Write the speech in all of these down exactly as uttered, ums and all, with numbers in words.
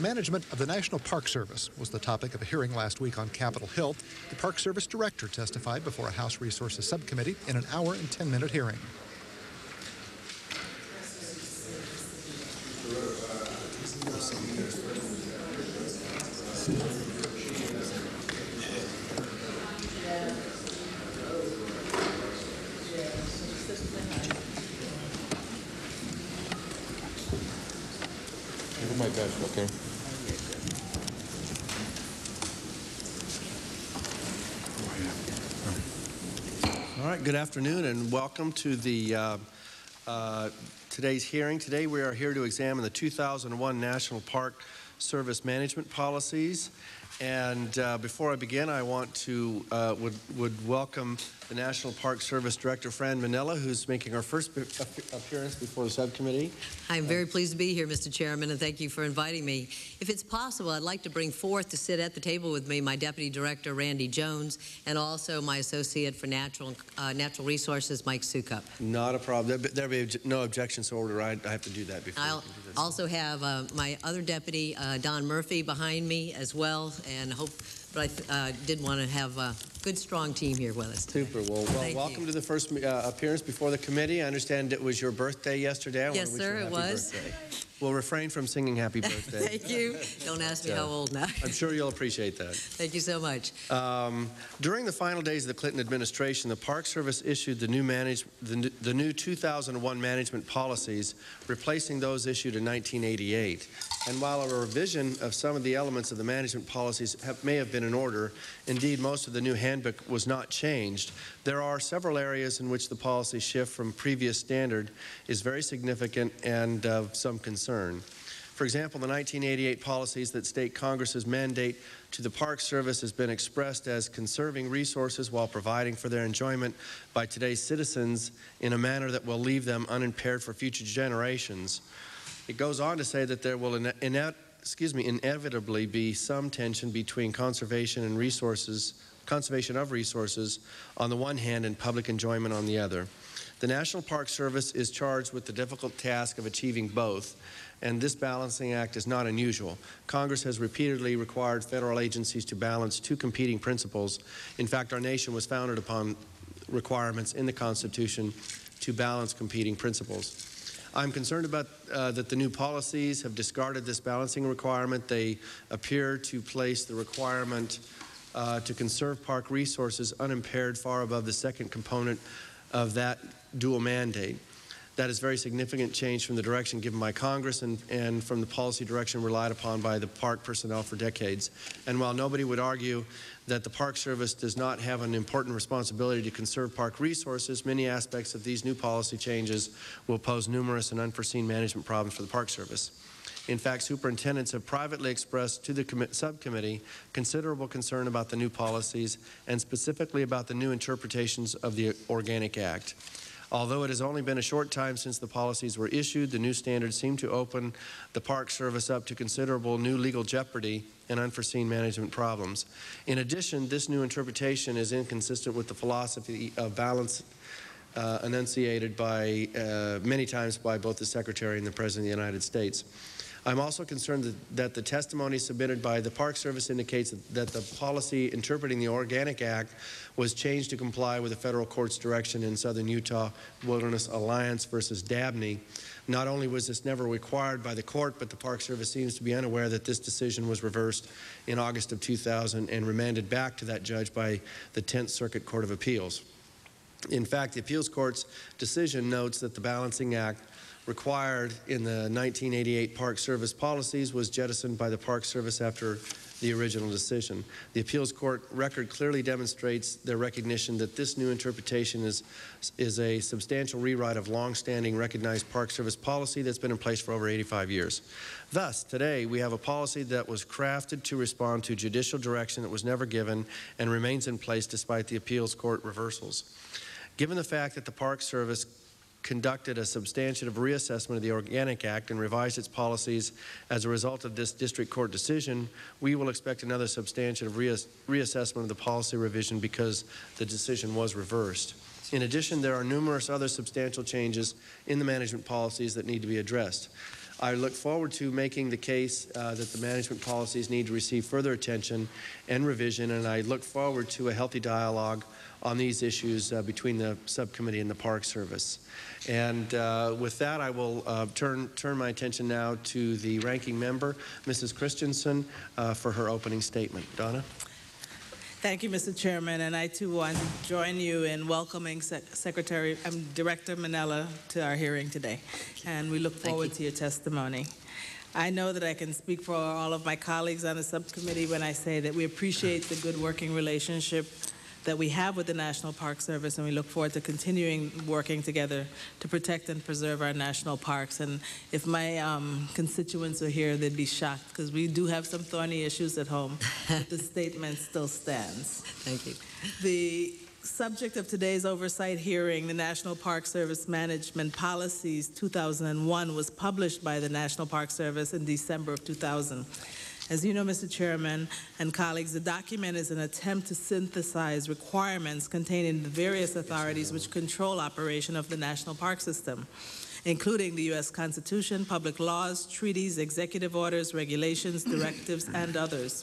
Management of the National Park Service was the topic of a hearing last week on Capitol Hill. The Park Service director testified before a House Resources Subcommittee in an hour and ten-minute hearing. Give me my badge, okay? All right, good afternoon and welcome to the uh, uh, today's hearing. Today we are here to examine the two thousand one National Park Service Management Policies. And uh, before I begin, I want to uh, would, would welcome the National Park Service Director, Fran Mainella, who's making her first be appearance before the subcommittee. I'm very uh, pleased to be here, Mister Chairman, and thank you for inviting me. If it's possible, I'd like to bring forth to sit at the table with me my Deputy Director, Randy Jones, and also my Associate for Natural uh, Natural Resources, Mike Soukup. Not a problem. There'll be no objections ordered. I have to do that before. I'll do that. Also have uh, my other deputy, uh, Don Murphy, behind me as well, and hope. But I uh, did want to have a good, strong team here with us today. Super. Well, well welcome you. to the first uh, appearance before the committee. I understand it was your birthday yesterday. I yes, sir, it was. Birthday. We'll refrain from singing happy birthday. Thank you. Don't ask me yeah. how old now. I'm sure you'll appreciate that. Thank you so much. Um, during the final days of the Clinton administration, the Park Service issued the new, manage, the, the new two thousand one management policies, replacing those issued in nineteen eighty-eight. And while a revision of some of the elements of the management policies have, may have been in order, indeed most of the new handbook was not changed, there are several areas in which the policy shift from previous standard is very significant and of some concern. For example, the nineteen eighty-eight policies that state Congress's mandate to the Park Service has been expressed as conserving resources while providing for their enjoyment by today's citizens in a manner that will leave them unimpaired for future generations. It goes on to say that there will ine ine excuse me, inevitably be some tension between conservation and resources, conservation of resources on the one hand and public enjoyment on the other. The National Park Service is charged with the difficult task of achieving both, and this balancing act is not unusual. Congress has repeatedly required federal agencies to balance two competing principles. In fact, our nation was founded upon requirements in the Constitution to balance competing principles. I'm concerned about uh, that the new policies have discarded this balancing requirement. They appear to place the requirement uh, to conserve park resources unimpaired far above the second component of that dual mandate. That is a very significant change from the direction given by Congress and, and from the policy direction relied upon by the park personnel for decades. And while nobody would argue that the Park Service does not have an important responsibility to conserve park resources, many aspects of these new policy changes will pose numerous and unforeseen management problems for the Park Service. In fact, superintendents have privately expressed to the subcommittee considerable concern about the new policies and specifically about the new interpretations of the Organic Act. Although it has only been a short time since the policies were issued, the new standards seem to open the Park Service up to considerable new legal jeopardy and unforeseen management problems. In addition, this new interpretation is inconsistent with the philosophy of balance uh, enunciated by uh, many times by both the Secretary and the President of the United States. I'm also concerned that, that the testimony submitted by the Park Service indicates that, that the policy interpreting the Organic Act was changed to comply with the federal court's direction in Southern Utah Wilderness Alliance versus Dabney. Not only was this never required by the court, but the Park Service seems to be unaware that this decision was reversed in August of two thousand and remanded back to that judge by the Tenth Circuit Court of Appeals. In fact, the appeals court's decision notes that the balancing act required in the nineteen eighty-eight Park Service policies was jettisoned by the Park Service after the original decision. The appeals court record clearly demonstrates their recognition that this new interpretation is, is a substantial rewrite of long-standing recognized Park Service policy that's been in place for over eighty-five years. Thus, today we have a policy that was crafted to respond to judicial direction that was never given and remains in place despite the appeals court reversals. Given the fact that the Park Service conducted a substantive reassessment of the Organic Act and revised its policies as a result of this district court decision, we will expect another substantive reass reassessment of the policy revision because the decision was reversed. In addition, there are numerous other substantial changes in the management policies that need to be addressed. I look forward to making the case uh, that the management policies need to receive further attention and revision, and I look forward to a healthy dialogue on these issues uh, between the subcommittee and the Park Service. And uh, with that, I will uh, turn, turn my attention now to the ranking member, Missus Christensen, uh, for her opening statement. Donna? Thank you, Mister Chairman, and I too want to join you in welcoming Sec Secretary, um, Director Mainella to our hearing today, and we look forward you. to your testimony. I know that I can speak for all of my colleagues on the subcommittee when I say that we appreciate the good working relationship that we have with the National Park Service, and we look forward to continuing working together to protect and preserve our national parks. And if my um, constituents are here, they'd be shocked, because we do have some thorny issues at home, but the statement still stands. Thank you. The subject of today's oversight hearing, the National Park Service Management Policies two thousand one, was published by the National Park Service in December of two thousand. As you know, Mister Chairman and colleagues, the document is an attempt to synthesize requirements contained in the various authorities which control operation of the national park system, including the U S Constitution, public laws, treaties, executive orders, regulations, directives, and others.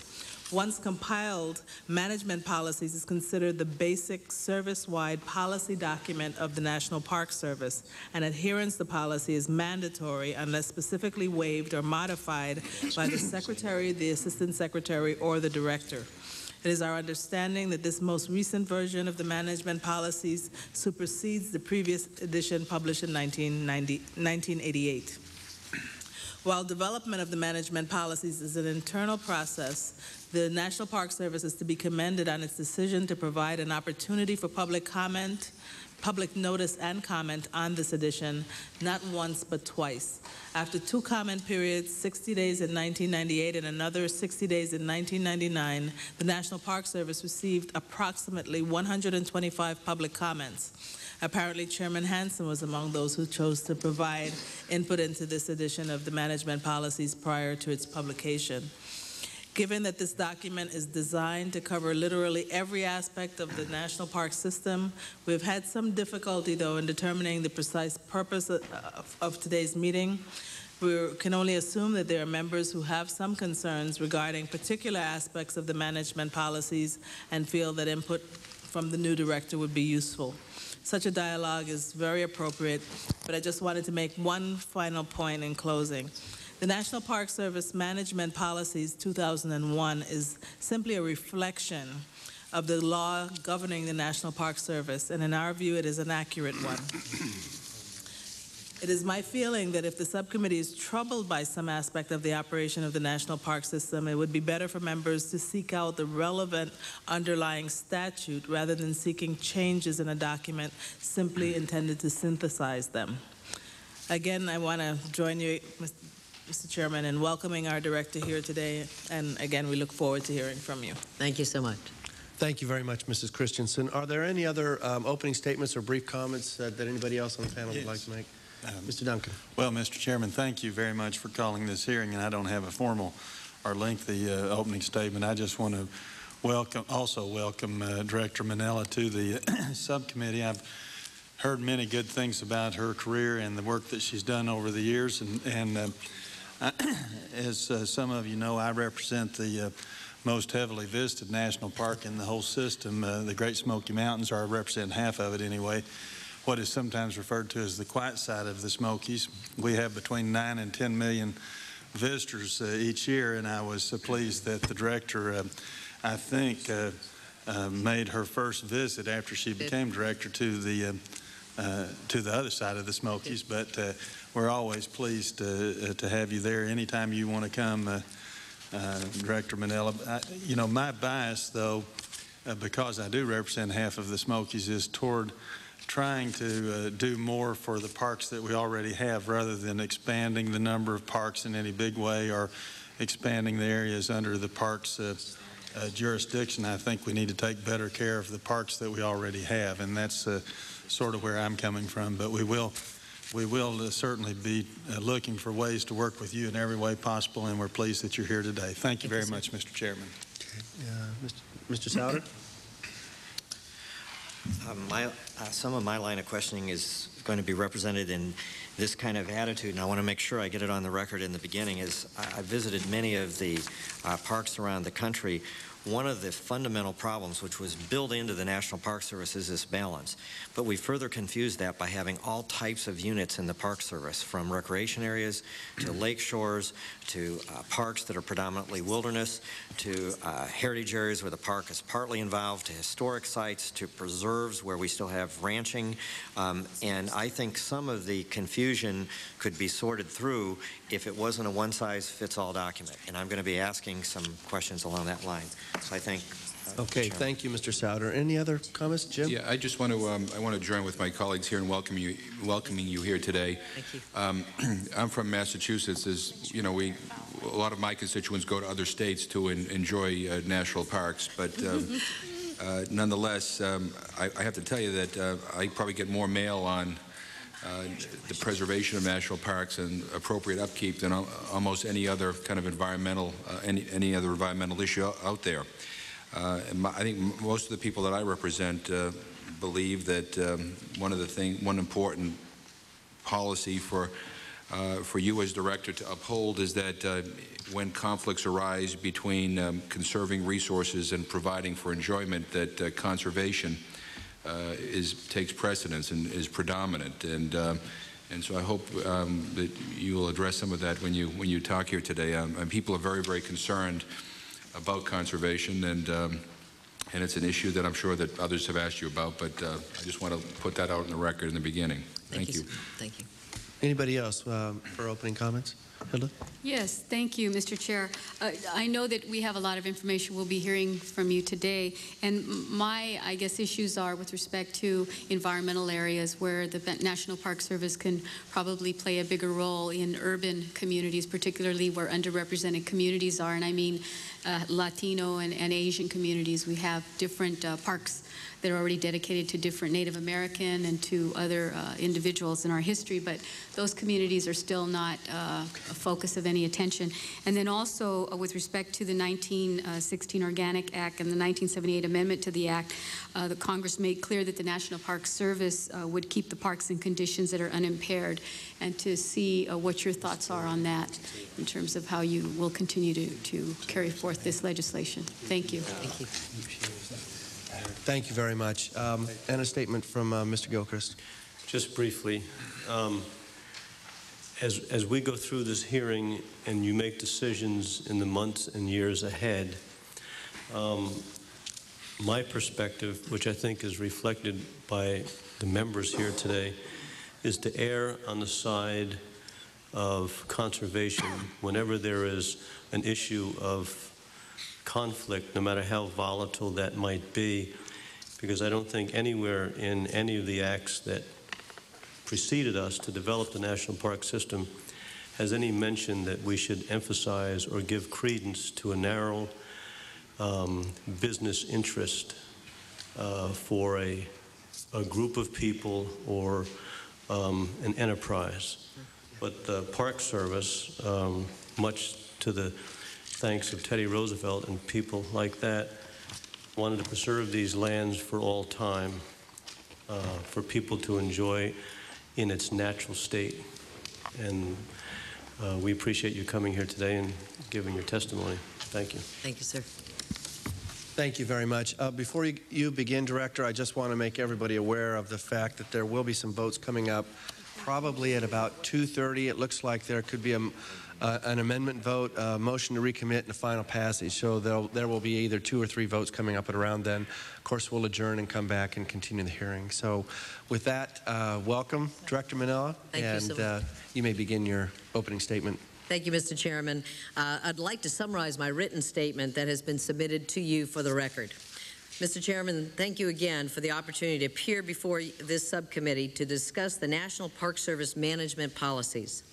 Once compiled, management policies is considered the basic service-wide policy document of the National Park Service, and adherence to policy is mandatory unless specifically waived or modified by the Secretary, the Assistant Secretary, or the Director. It is our understanding that this most recent version of the management policies supersedes the previous edition published in nineteen eighty-eight. While development of the management policies is an internal process, the National Park Service is to be commended on its decision to provide an opportunity for public comment, public notice and comment on this edition, not once but twice. After two comment periods, sixty days in nineteen ninety-eight and another sixty days in nineteen ninety-nine, the National Park Service received approximately one hundred twenty-five public comments. Apparently, Chairman Hansen was among those who chose to provide input into this edition of the management policies prior to its publication. Given that this document is designed to cover literally every aspect of the national park system, we've had some difficulty, though, in determining the precise purpose of, of, of today's meeting. We can only assume that there are members who have some concerns regarding particular aspects of the management policies and feel that input from the new director would be useful. Such a dialogue is very appropriate, but I just wanted to make one final point in closing. The National Park Service Management Policies two thousand one is simply a reflection of the law governing the National Park Service, and in our view, it is an accurate one. It is my feeling that if the subcommittee is troubled by some aspect of the operation of the national park system, it would be better for members to seek out the relevant underlying statute rather than seeking changes in a document simply intended to synthesize them. Again, I want to join you, Mister Chairman, in welcoming our director here today. And again, we look forward to hearing from you. Thank you so much. Thank you very much, Missus Christensen. Are there any other um, opening statements or brief comments uh, that anybody else on the panel yes. would like to make? Um, Mister Duncan. Well, Mister Chairman, thank you very much for calling this hearing, and I don't have a formal or lengthy uh, opening statement. I just want to welcome, also welcome uh, Director Mainella to the subcommittee. I've heard many good things about her career and the work that she's done over the years, and, and uh, I, as uh, some of you know, I represent the uh, most heavily visited national park in the whole system, uh, the Great Smoky Mountains, or I represent half of it anyway. What is sometimes referred to as the quiet side of the Smokies. We have between nine and ten million visitors uh, each year, and I was uh, pleased that the director, uh, I think, uh, uh, made her first visit after she became director to the, uh, uh, to the other side of the Smokies. But uh, we're always pleased uh, uh, to have you there anytime you want to come, uh, uh, Director Mainella. I, you know, my bias, though, uh, because I do represent half of the Smokies, is toward trying to uh, do more for the parks that we already have rather than expanding the number of parks in any big way or expanding the areas under the parks uh, uh, jurisdiction. I think we need to take better care of the parks that we already have, and that's uh, sort of where I'm coming from. But we will, we will uh, certainly be uh, looking for ways to work with you in every way possible, and we're pleased that you're here today. Thank you very much, Mister Chairman. Okay. Uh, Mister Mister Souter? Uh, my, uh, some of my line of questioning is going to be represented in this kind of attitude, and I want to make sure I get it on the record in the beginning, is I, I visited many of the uh, parks around the country. One of the fundamental problems which was built into the National Park Service is this balance. But we further confused that by having all types of units in the Park Service, from recreation areas to lake shores to uh, parks that are predominantly wilderness to uh, heritage areas where the park is partly involved, to historic sites, to preserves where we still have ranching. Um, and I think some of the confusion could be sorted through if it wasn't a one-size-fits-all document. And I'm going to be asking some questions along that line. So I thank. Uh, okay, thank you, Mister Souter. Any other comments, Jim? Yeah, I just want to um, I want to join with my colleagues here in welcoming you, welcoming you here today. Thank you. Um, I'm from Massachusetts. As you know, we a lot of my constituents go to other states to en enjoy uh, national parks, but um, uh, nonetheless, um, I, I have to tell you that uh, I probably get more mail on uh, the preservation of national parks and appropriate upkeep than al almost any other kind of environmental, uh, any, any other environmental issue out there. Uh, and my, I think most of the people that I represent uh, believe that um, one of the thing, one important policy for, uh, for you as director to uphold is that uh, when conflicts arise between um, conserving resources and providing for enjoyment, that uh, conservation Uh, is takes precedence and is predominant, and uh, and so I hope um, that you will address some of that when you when you talk here today. Um, and people are very very concerned about conservation, and um, and it's an issue that I'm sure that others have asked you about. But uh, I just want to put that out in the record in the beginning. Thank, thank you. you. Thank you. Anybody else um, for opening comments? Hilda? Yes, thank you, Mister Chair. Uh, I know that we have a lot of information we'll be hearing from you today, and my, I guess, issues are with respect to environmental areas where the National Park Service can probably play a bigger role in urban communities, particularly where underrepresented communities are, and I mean uh, Latino and, and Asian communities. We have different uh, parks that are already dedicated to different Native American and to other uh, individuals in our history, but those communities are still not uh, a focus of any attention. And then also uh, with respect to the nineteen sixteen Organic Act and the nineteen seventy-eight Amendment to the Act, uh, the Congress made clear that the National Park Service uh, would keep the parks in conditions that are unimpaired, and to see uh, what your thoughts are on that in terms of how you will continue to, to carry forth this legislation. Thank you. Thank you. Thank you very much. Um, and a statement from uh, Mister Gilchrist. Just briefly, um, as, as we go through this hearing and you make decisions in the months and years ahead, um, my perspective, which I think is reflected by the members here today, is to err on the side of conservation whenever there is an issue of conflict, no matter how volatile that might be, because I don't think anywhere in any of the acts that preceded us to develop the national park system has any mention that we should emphasize or give credence to a narrow um, business interest uh, for a, a group of people or um, an enterprise. But the Park Service, um, much to the thanks of Teddy Roosevelt and people like that, wanted to preserve these lands for all time, uh, for people to enjoy in its natural state. And uh, we appreciate you coming here today and giving your testimony. Thank you. Thank you, sir. Thank you very much. Uh, before you, you begin, Director, I just want to make everybody aware of the fact that there will be some votes coming up probably at about two thirty. It looks like there could be a Uh, an amendment vote, uh, motion to recommit, and a final passage. So there will be either two or three votes coming up at around then. Of course, we'll adjourn and come back and continue the hearing. So with that, uh, welcome, Director Mainella. Thank and you, so uh, you may begin your opening statement. Thank you, Mister Chairman. Uh, I'd like to summarize my written statement that has been submitted to you for the record. Mister Chairman, thank you again for the opportunity to appear before this subcommittee to discuss the National Park Service management policies.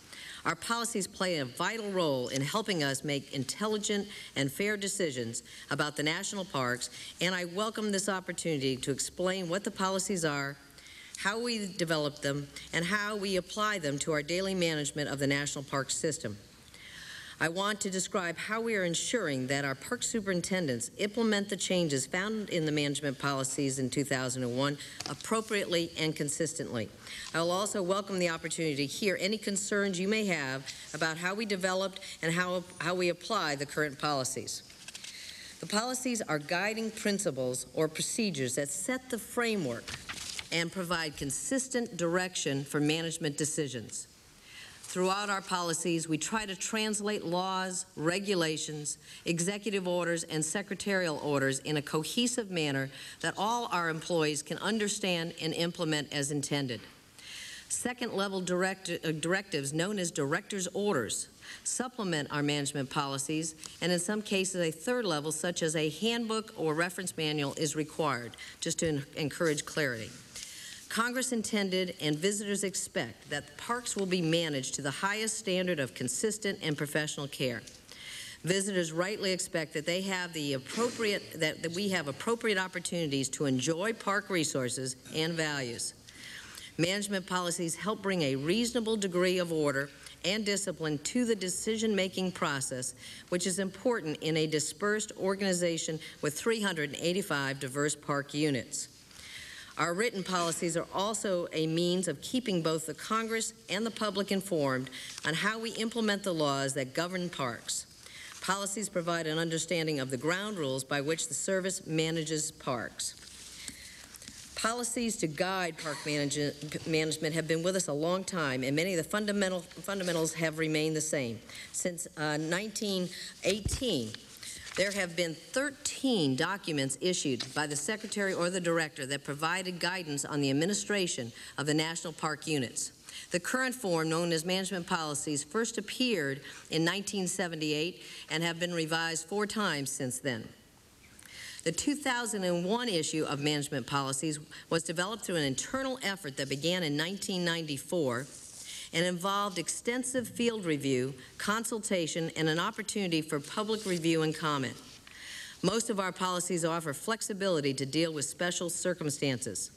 Our policies play a vital role in helping us make intelligent and fair decisions about the national parks, and I welcome this opportunity to explain what the policies are, how we develop them, and how we apply them to our daily management of the national park system. I want to describe how we are ensuring that our park superintendents implement the changes found in the management policies in two thousand one appropriately and consistently. I will also welcome the opportunity to hear any concerns you may have about how we developed and how, how we apply the current policies. The policies are guiding principles or procedures that set the framework and provide consistent direction for management decisions. Throughout our policies, we try to translate laws, regulations, executive orders, and secretarial orders in a cohesive manner that all our employees can understand and implement as intended. Second-level direct, uh, directives, known as director's orders, supplement our management policies, and in some cases a third level, such as a handbook or reference manual, is required, just to en- encourage clarity. Congress intended and visitors expect that parks will be managed to the highest standard of consistent and professional care. Visitors rightly expect that they have the appropriate, that, that we have appropriate opportunities to enjoy park resources and values. Management policies help bring a reasonable degree of order and discipline to the decision-making process, which is important in a dispersed organization with three hundred eighty-five diverse park units. Our written policies are also a means of keeping both the Congress and the public informed on how we implement the laws that govern parks. Policies provide an understanding of the ground rules by which the service manages parks. Policies to guide park manage management have been with us a long time, and many of the fundamental fundamentals have remained the same. Since uh, nineteen eighteen, there have been thirteen documents issued by the secretary or the director that provided guidance on the administration of the national park units. The current form, known as management policies, first appeared in nineteen seventy-eight and have been revised four times since then. The two thousand one issue of management policies was developed through an internal effort that began in nineteen ninety-four and involved extensive field review, consultation, and an opportunity for public review and comment. Most of our policies offer flexibility to deal with special circumstances.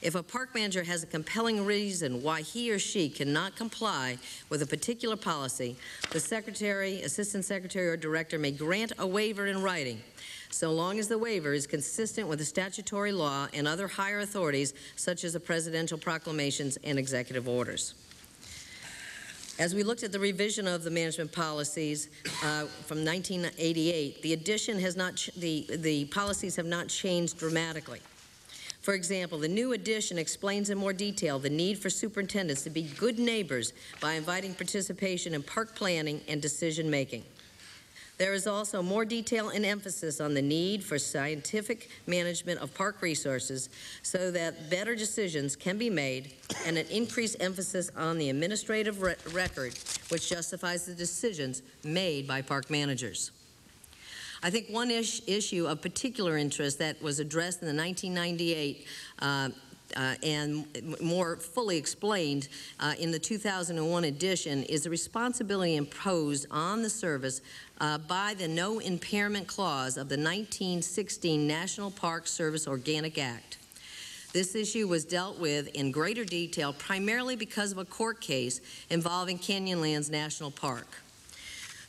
If a park manager has a compelling reason why he or she cannot comply with a particular policy, the secretary, assistant secretary, or director may grant a waiver in writing, so long as the waiver is consistent with the statutory law and other higher authorities, such as the presidential proclamations and executive orders. As we looked at the revision of the management policies uh, from nineteen eighty-eight, the addition has not ch the, the policies have not changed dramatically. For example, the new edition explains in more detail the need for superintendents to be good neighbors by inviting participation in park planning and decision-making. There is also more detail and emphasis on the need for scientific management of park resources so that better decisions can be made, and an increased emphasis on the administrative re- record, which justifies the decisions made by park managers. I think one ish issue of particular interest that was addressed in the nineteen ninety-eight uh, uh, and more fully explained uh, in the two thousand one edition is the responsibility imposed on the service uh, by the no impairment clause of the nineteen sixteen National Park Service Organic Act. This issue was dealt with in greater detail primarily because of a court case involving Canyonlands National Park.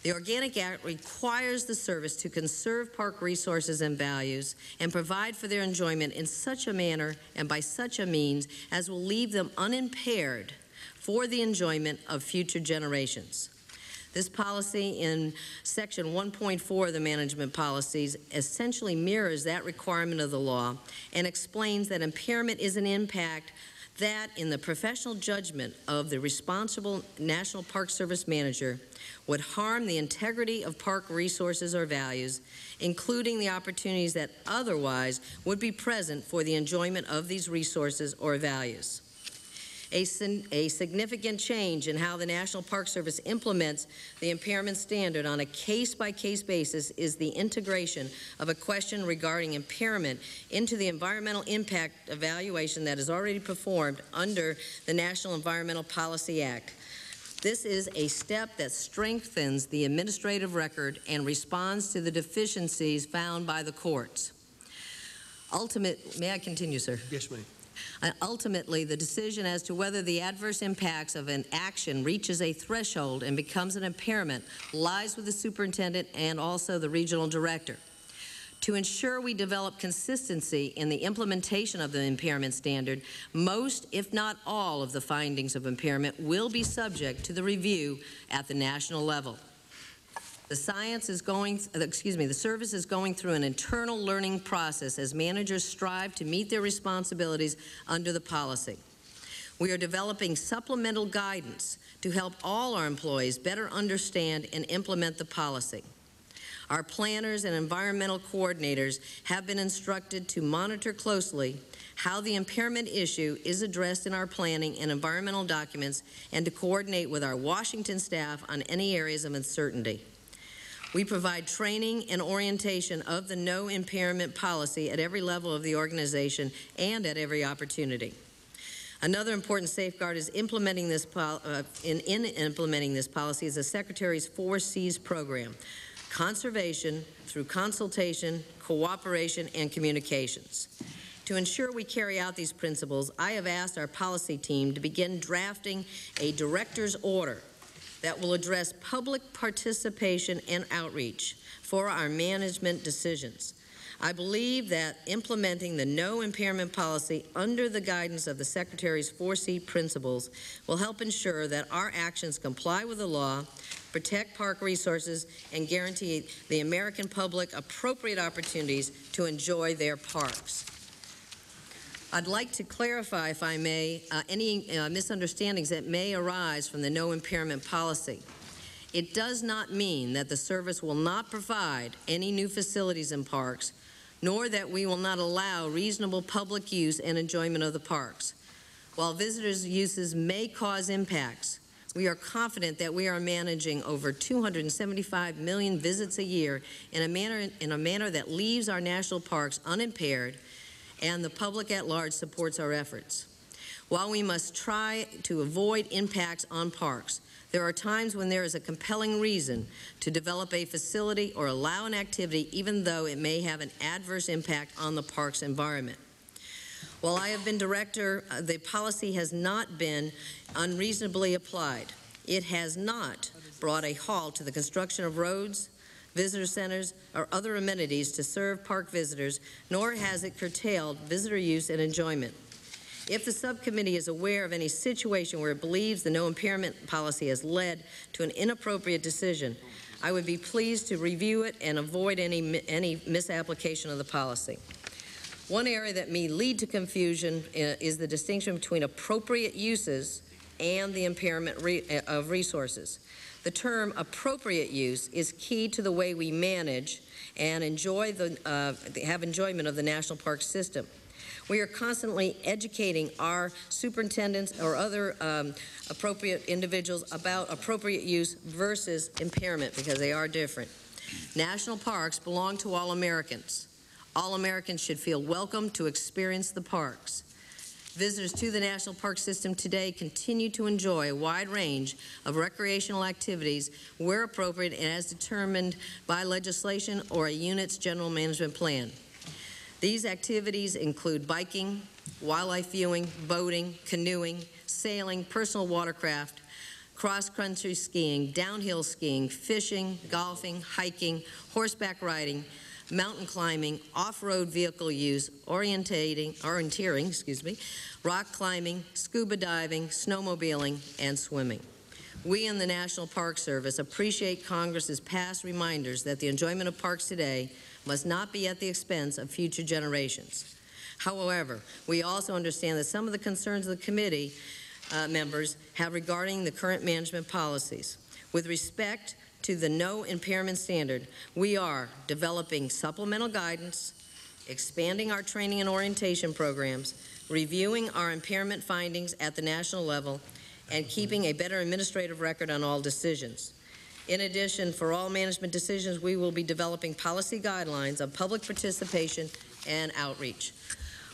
The Organic Act requires the service to conserve park resources and values and provide for their enjoyment in such a manner and by such a means as will leave them unimpaired for the enjoyment of future generations. This policy in Section one point four of the management policies essentially mirrors that requirement of the law and explains that impairment is an impact that, in the professional judgment of the responsible National Park Service manager, would harm the integrity of park resources or values, including the opportunities that otherwise would be present for the enjoyment of these resources or values. A, a significant change in how the National Park Service implements the impairment standard on a case-by-case basis is the integration of a question regarding impairment into the environmental impact evaluation that is already performed under the National Environmental Policy Act. This is a step that strengthens the administrative record and responds to the deficiencies found by the courts. Ultimate, may I continue, sir? Yes, ma'am. Uh, ultimately, the decision as to whether the adverse impacts of an action reaches a threshold and becomes an impairment lies with the superintendent and also the regional director. To ensure we develop consistency in the implementation of the impairment standard, most, if not all, of the findings of impairment will be subject to the review at the national level. The science is going, excuse me, the service is going through an internal learning process as managers strive to meet their responsibilities under the policy. We are developing supplemental guidance to help all our employees better understand and implement the policy. Our planners and environmental coordinators have been instructed to monitor closely how the impairment issue is addressed in our planning and environmental documents and to coordinate with our Washington staff on any areas of uncertainty. We provide training and orientation of the no impairment policy at every level of the organization and at every opportunity. Another important safeguard is implementing this pol uh, in, in implementing this policy is the Secretary's four C's program. Conservation through consultation, cooperation, and communications. To ensure we carry out these principles, I have asked our policy team to begin drafting a director's order that will address public participation and outreach for our management decisions. I believe that implementing the no impairment policy under the guidance of the Secretary's four C principles will help ensure that our actions comply with the law, protect park resources, and guarantee the American public appropriate opportunities to enjoy their parks. I'd like to clarify, if I may, uh, any uh, misunderstandings that may arise from the no impairment policy. It does not mean that the service will not provide any new facilities in parks, nor that we will not allow reasonable public use and enjoyment of the parks. While visitors' uses may cause impacts, we are confident that we are managing over two hundred seventy-five million visits a year in a manner, in a manner that leaves our national parks unimpaired, and the public at large supports our efforts. While we must try to avoid impacts on parks, there are times when there is a compelling reason to develop a facility or allow an activity, even though it may have an adverse impact on the park's environment. While I have been director, uh, the policy has not been unreasonably applied. It has not brought a halt to the construction of roads, visitor centers, or other amenities to serve park visitors, nor has it curtailed visitor use and enjoyment. If the subcommittee is aware of any situation where it believes the no impairment policy has led to an inappropriate decision, I would be pleased to review it and avoid any, any misapplication of the policy. One area that may lead to confusion is the distinction between appropriate uses and the impairment re of resources. The term appropriate use is key to the way we manage and enjoy the, uh, have enjoyment of the national park system. We are constantly educating our superintendents or other um, appropriate individuals about appropriate use versus impairment, because they are different. National parks belong to all Americans. All Americans should feel welcome to experience the parks. Visitors to the national park system today continue to enjoy a wide range of recreational activities where appropriate and as determined by legislation or a unit's general management plan. These activities include biking, wildlife viewing, boating, canoeing, sailing, personal watercraft, cross-country skiing, downhill skiing, fishing, golfing, hiking, horseback riding, mountain climbing, off-road vehicle use, orientating, orienteering, excuse me, rock climbing, scuba diving, snowmobiling, and swimming. We in the National Park Service appreciate Congress's past reminders that the enjoyment of parks today must not be at the expense of future generations. However, we also understand that some of the concerns of the committee uh, members have regarding the current management policies. With respect to the no impairment standard, we are developing supplemental guidance, expanding our training and orientation programs, reviewing our impairment findings at the national level, and keeping a better administrative record on all decisions. In addition, for all management decisions, we will be developing policy guidelines on public participation and outreach.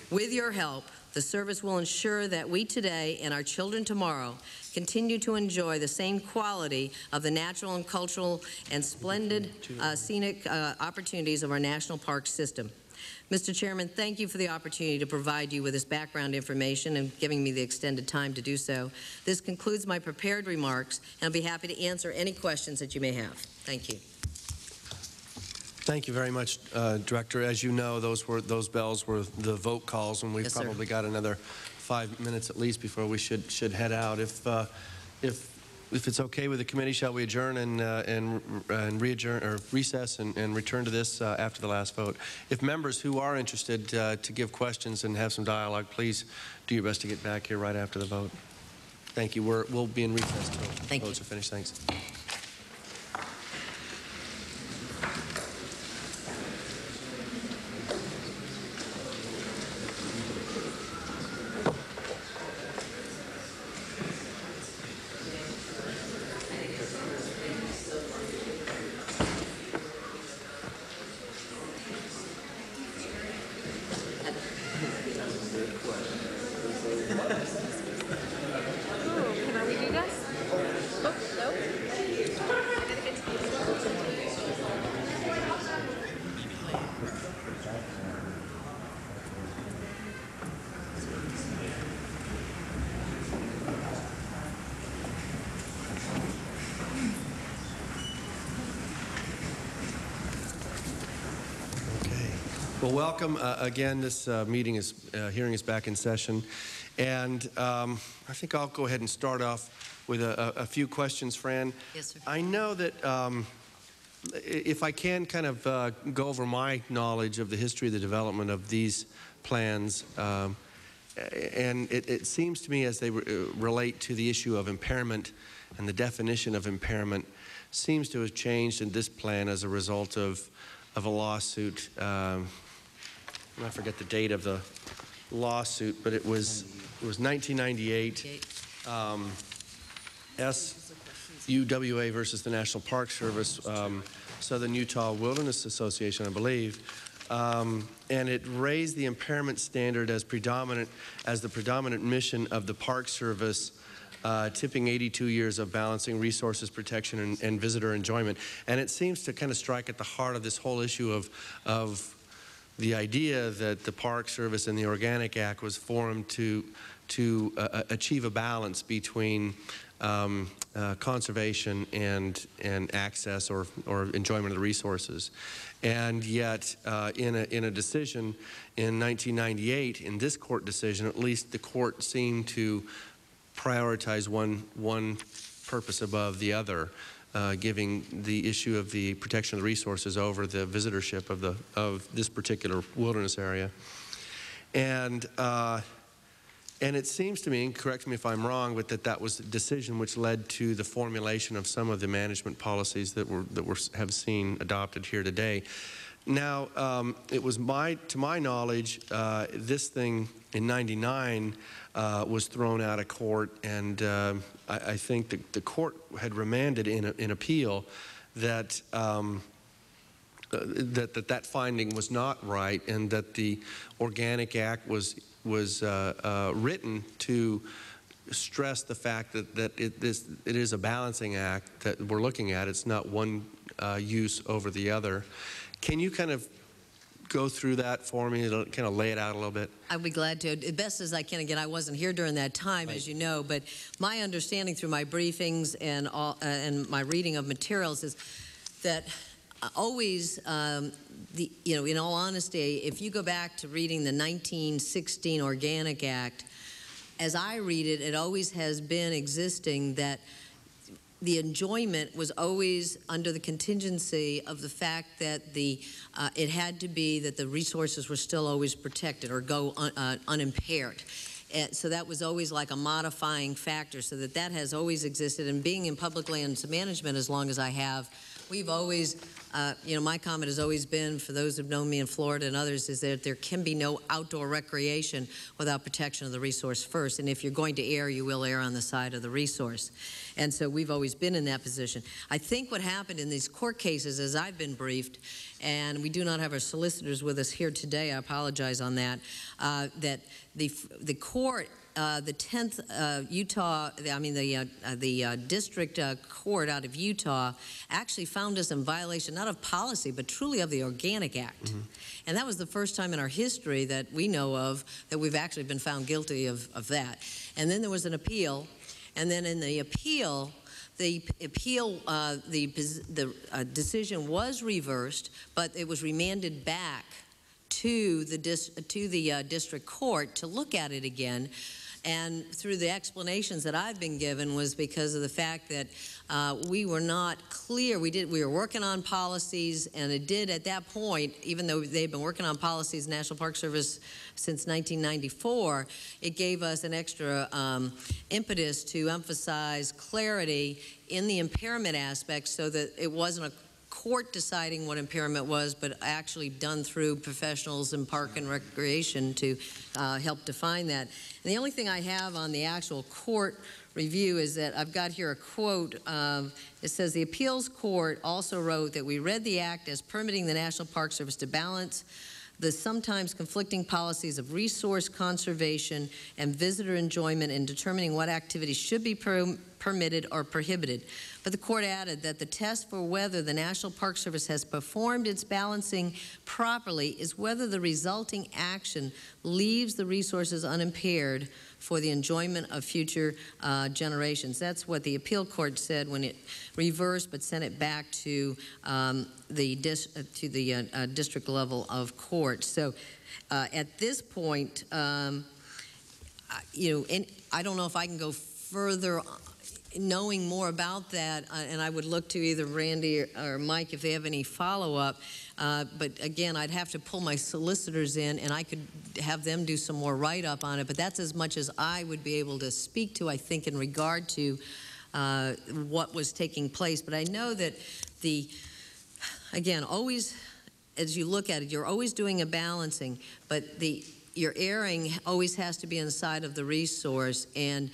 With your help, the service will ensure that we today and our children tomorrow continue to enjoy the same quality of the natural and cultural and splendid uh, scenic uh, opportunities of our national park system. Mister Chairman, thank you for the opportunity to provide you with this background information and giving me the extended time to do so. This concludes my prepared remarks, and I'll be happy to answer any questions that you may have. Thank you. Thank you very much, uh, Director. As you know, those were those bells were the vote calls, and we've yes, probably sir. got another five minutes at least before we should should head out. If uh, if if it's okay with the committee, shall we adjourn and uh, and and readjourn or recess and, and return to this uh, after the last vote? If members who are interested uh, to give questions and have some dialogue, please do your best to get back here right after the vote. Thank you. We're, we'll be in recess until Thank votes you. are finished. Thanks. Well, welcome uh, again. This uh, meeting is uh, hearing is back in session, and um, I think I'll go ahead and start off with a, a, a few questions, Fran. Yes, sir. I know that um, if I can kind of uh, go over my knowledge of the history of the development of these plans, um, and it, it seems to me as they re relate to the issue of impairment and the definition of impairment seems to have changed in this plan as a result of of a lawsuit. Um, I forget the date of the lawsuit, but it was it was nineteen ninety-eight. Um, S U W A versus the National Park Service, um, Southern Utah Wilderness Association, I believe, um, and it raised the impairment standard as predominant as the predominant mission of the Park Service, uh, tipping eighty-two years of balancing resources protection and, and visitor enjoyment. And it seems to kind of strike at the heart of this whole issue of of. the idea that the Park Service and the Organic Act was formed to to uh, achieve a balance between um, uh, conservation and and access or or enjoyment of the resources, and yet uh, in a in a decision in nineteen ninety-eight, in this court decision, at least the court seemed to prioritize one one purpose above the other. Uh, giving the issue of the protection of the resources over the visitorship of the of this particular wilderness area, and uh, and it seems to me, and correct me if I'm wrong, but that that was the decision which led to the formulation of some of the management policies that were that were have seen adopted here today. Now, um, it was my to my knowledge, uh, this thing in ninety-nine. Uh, was thrown out of court, and uh, I, I think the, the court had remanded in, a, in appeal that, um, uh, that that that finding was not right, and that the Organic Act was was uh, uh, written to stress the fact that that it this it is a balancing act that we're looking at. It's not one uh, use over the other. Can you kind of go through that for me, it'll kind of lay it out a little bit? I'd be glad to, as best as I can. Again, I wasn't here during that time, right. as you know, but my understanding through my briefings and, all, uh, and my reading of materials is that always, um, the, you know, in all honesty, if you go back to reading the nineteen sixteen Organic Act, as I read it, it always has been existing that the enjoyment was always under the contingency of the fact that the uh, it had to be that the resources were still always protected or go un uh, unimpaired. And so that was always like a modifying factor, so that that has always existed. And being in public lands management as long as I have, we've always, uh, you know, my comment has always been, for those who've known me in Florida and others, is that there can be no outdoor recreation without protection of the resource first. And if you're going to err, you will err on the side of the resource. And so we've always been in that position. I think what happened in these court cases, as I've been briefed, and we do not have our solicitors with us here today, I apologize on that, uh, that the, the court uh, the tenth uh, Utah, I mean the uh, the uh, district uh, court out of Utah actually found us in violation not of policy but truly of the Organic Act, mm-hmm. and that was the first time in our history that we know of that we've actually been found guilty of of that. And then there was an appeal, and then in the appeal. The appeal, uh, the, the uh, decision was reversed, but it was remanded back to the, dis to the uh, district court to look at it again. And through the explanations that I've been given was because of the fact that uh, we were not clear. We did. We were working on policies, and it did at that point, even though they've been working on policies, National Park Service, since nineteen ninety-four, it gave us an extra um, impetus to emphasize clarity in the impairment aspect so that it wasn't a court deciding what impairment was, but actually done through professionals in park and recreation to uh, help define that. And the only thing I have on the actual court review is that I've got here a quote. Um, it says, the appeals court also wrote that we read the act as permitting the National Park Service to balance the sometimes conflicting policies of resource conservation and visitor enjoyment in determining what activities should be per permitted or prohibited. But the court added that the test for whether the National Park Service has performed its balancing properly is whether the resulting action leaves the resources unimpaired for the enjoyment of future uh, generations. That's what the appeal court said when it reversed but sent it back to um, the, dis to the uh, uh, district level of court. So uh, at this point, um, I, you know, and I don't know if I can go further knowing more about that, uh, and I would look to either Randy or, or Mike if they have any follow-up. Uh, but again, I'd have to pull my solicitors in, and I could have them do some more write-up on it. But that's as much as I would be able to speak to, I think, in regard to uh, what was taking place. But I know that the, again, always, as you look at it, you're always doing a balancing, but the your airing always has to be inside of the resource. And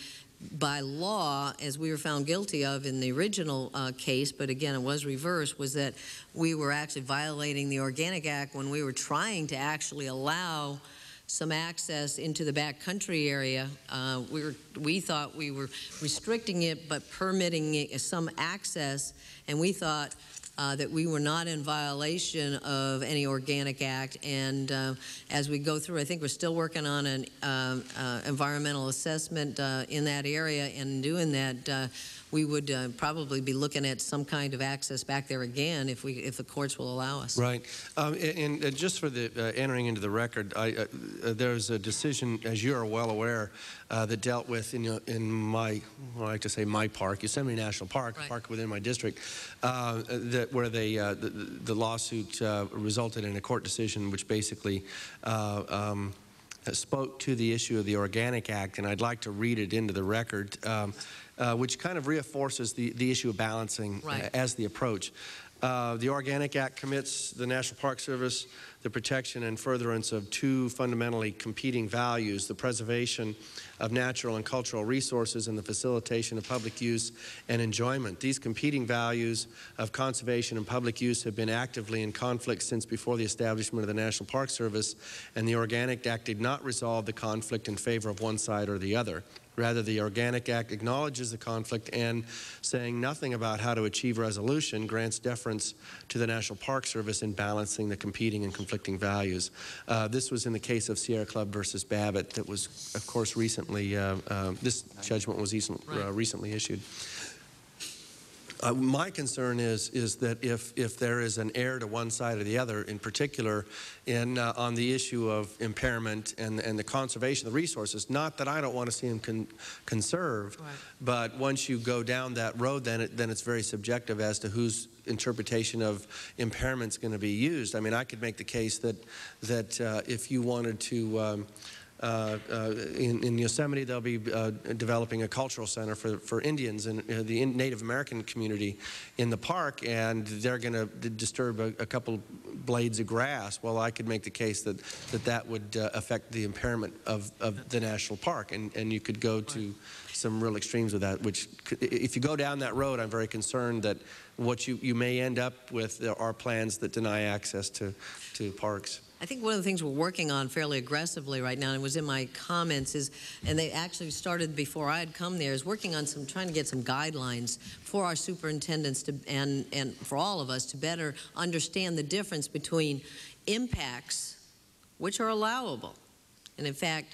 by law, as we were found guilty of in the original uh, case, but again, it was reversed, was that we were actually violating the Organic Act when we were trying to actually allow some access into the backcountry area. Uh, we, were, we thought we were restricting it, but permitting it some access, and we thought Uh, that we were not in violation of any Organic Act. And uh, as we go through, I think we're still working on an um, uh, environmental assessment uh, in that area. And doing that, uh, we would uh, probably be looking at some kind of access back there again if we, if the courts will allow us. Right. Um, and, and just for the uh, entering into the record, I, uh, there's a decision, as you are well aware, uh, that dealt with in, in my, well, I like to say my park, Yosemite National Park, right. Park within my district, uh, that where they, uh, the, the lawsuit uh, resulted in a court decision which basically uh, um, spoke to the issue of the Organic Act, and I'd like to read it into the record, um, uh, which kind of reinforces the, the issue of balancing [S2] Right. [S1] uh, as the approach. Uh, the Organic Act commits the National Park Service the protection and furtherance of two fundamentally competing values, the preservation of natural and cultural resources and the facilitation of public use and enjoyment. These competing values of conservation and public use have been actively in conflict since before the establishment of the National Park Service, and the Organic Act did not resolve the conflict in favor of one side or the other. Rather, the Organic Act acknowledges the conflict and, saying nothing about how to achieve resolution, grants deference to the National Park Service in balancing the competing and conflicting values. Uh, this was in the case of Sierra Club versus Babbitt that was, of course, recently, uh, uh, this judgment was recent, uh, recently issued. Uh, my concern is is that if if there is an error to one side or the other, in particular, in uh, on the issue of impairment and and the conservation of the resources. Not that I don't want to see them con conserved, right. but once you go down that road, then it, then it's very subjective as to whose interpretation of impairment's going to be used. I mean, I could make the case that that uh, if you wanted to. Um, Uh, uh, in, in Yosemite, they'll be uh, developing a cultural center for, for Indians and uh, the Native American community in the park, and they're going to disturb a, a couple blades of grass. Well, I could make the case that that, that would uh, affect the impairment of, of the national park, and, and you could go to some real extremes with that, which if you go down that road, I'm very concerned that what you, you may end up with are plans that deny access to, to parks. I think one of the things we're working on fairly aggressively right now, and was in my comments, is, and they actually started before I had come there, is working on some, trying to get some guidelines for our superintendents to, and, and for all of us to better understand the difference between impacts, which are allowable, and in fact,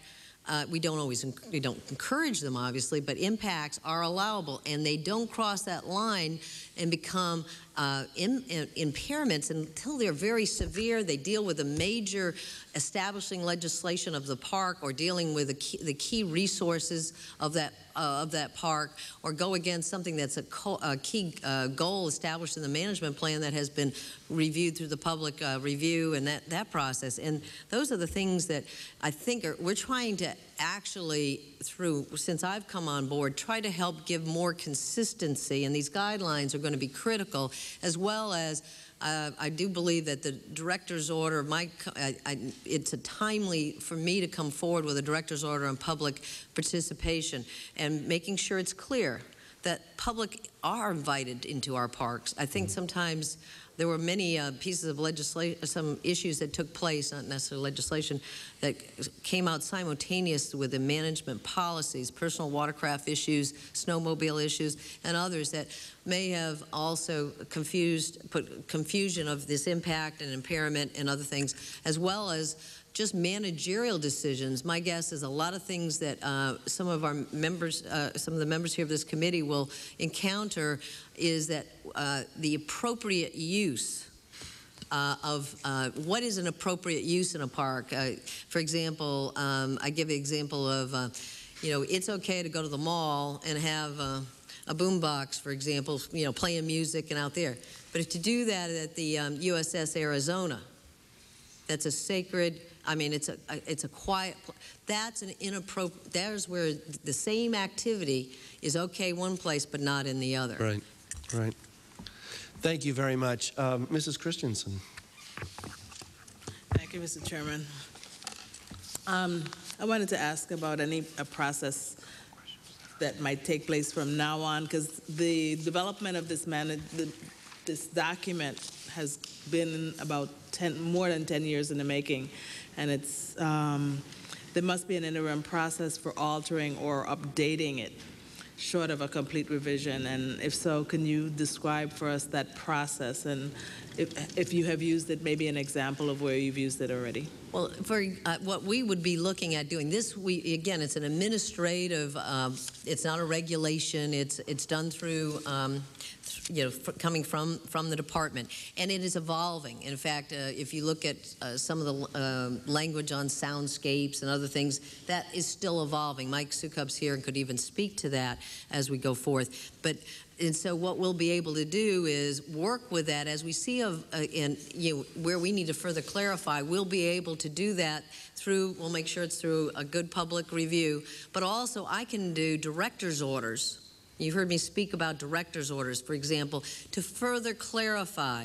Uh, we don't always, we don't encourage them, obviously, but impacts are allowable, and they don't cross that line and become uh, in, in, impairments until they're very severe. They deal with a major establishing legislation of the park, or dealing with the key, the key resources of that uh, of that park, or go against something that's a, co a key uh, goal established in the management plan that has been reviewed through the public uh, review and that that process. And those are the things that I think are, we're trying to actually, through, since I've come on board, try to help give more consistency, and these guidelines are going to be critical, as well as uh, I do believe that the director's order, my, I, I, it's a timely for me to come forward with a director's order on public participation, and making sure it's clear that public are invited into our parks. I think sometimes there were many uh, pieces of legislation, some issues that took place, not necessarily legislation, that came out simultaneous with the management policies, personal watercraft issues, snowmobile issues, and others that may have also confused, put confusion of this impact and impairment and other things, as well as just managerial decisions. My guess is a lot of things that uh, some of our members, uh, some of the members here of this committee will encounter is that uh, the appropriate use uh, of uh, what is an appropriate use in a park. Uh, for example, um, I give the example of, uh, you know, it's okay to go to the mall and have uh, a boombox, for example, you know, playing music and out there. But if to do that at the um, U S S Arizona, that's a sacred, I mean, it's a, it's a quiet, that's an inappropriate, there's where the same activity is okay one place but not in the other. Right, right. Thank you very much. Um, Missus Christensen. Thank you, Mister Chairman. Um, I wanted to ask about any a process that might take place from now on, because the development of this manage, the, this document has been about ten, more than ten years in the making, and it's um, there must be an interim process for altering or updating it, short of a complete revision. And if so, can you describe for us that process, and if if you have used it, maybe an example of where you've used it already? Well, for uh, what we would be looking at doing this, we again, it's an administrative. Uh, it's not a regulation. It's it's done through. Um, you know, f coming from, from the department. And it is evolving. In fact, uh, if you look at uh, some of the uh, language on soundscapes and other things, that is still evolving. Mike Soukup's here and could even speak to that as we go forth. But, and so what we'll be able to do is work with that as we see of, uh, in, you know, where we need to further clarify, we'll be able to do that through, we'll make sure it's through a good public review, but also I can do director's orders. You've heard me speak about director's orders, for example, to further clarify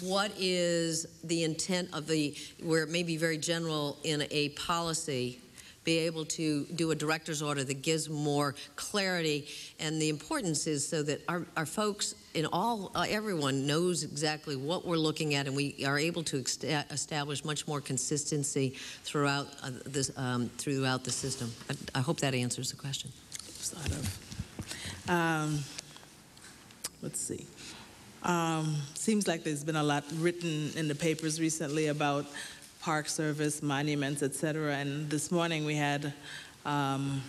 what is the intent of the, where it may be very general in a policy, be able to do a director's order that gives more clarity. And the importance is so that our, our folks in all, uh, everyone knows exactly what we're looking at, and we are able to establish much more consistency throughout, uh, this, um, throughout the system. I, I hope that answers the question. Sort of. Um, let's see. Um, seems like there's been a lot written in the papers recently about Park Service, monuments, et cetera. And this morning we had um,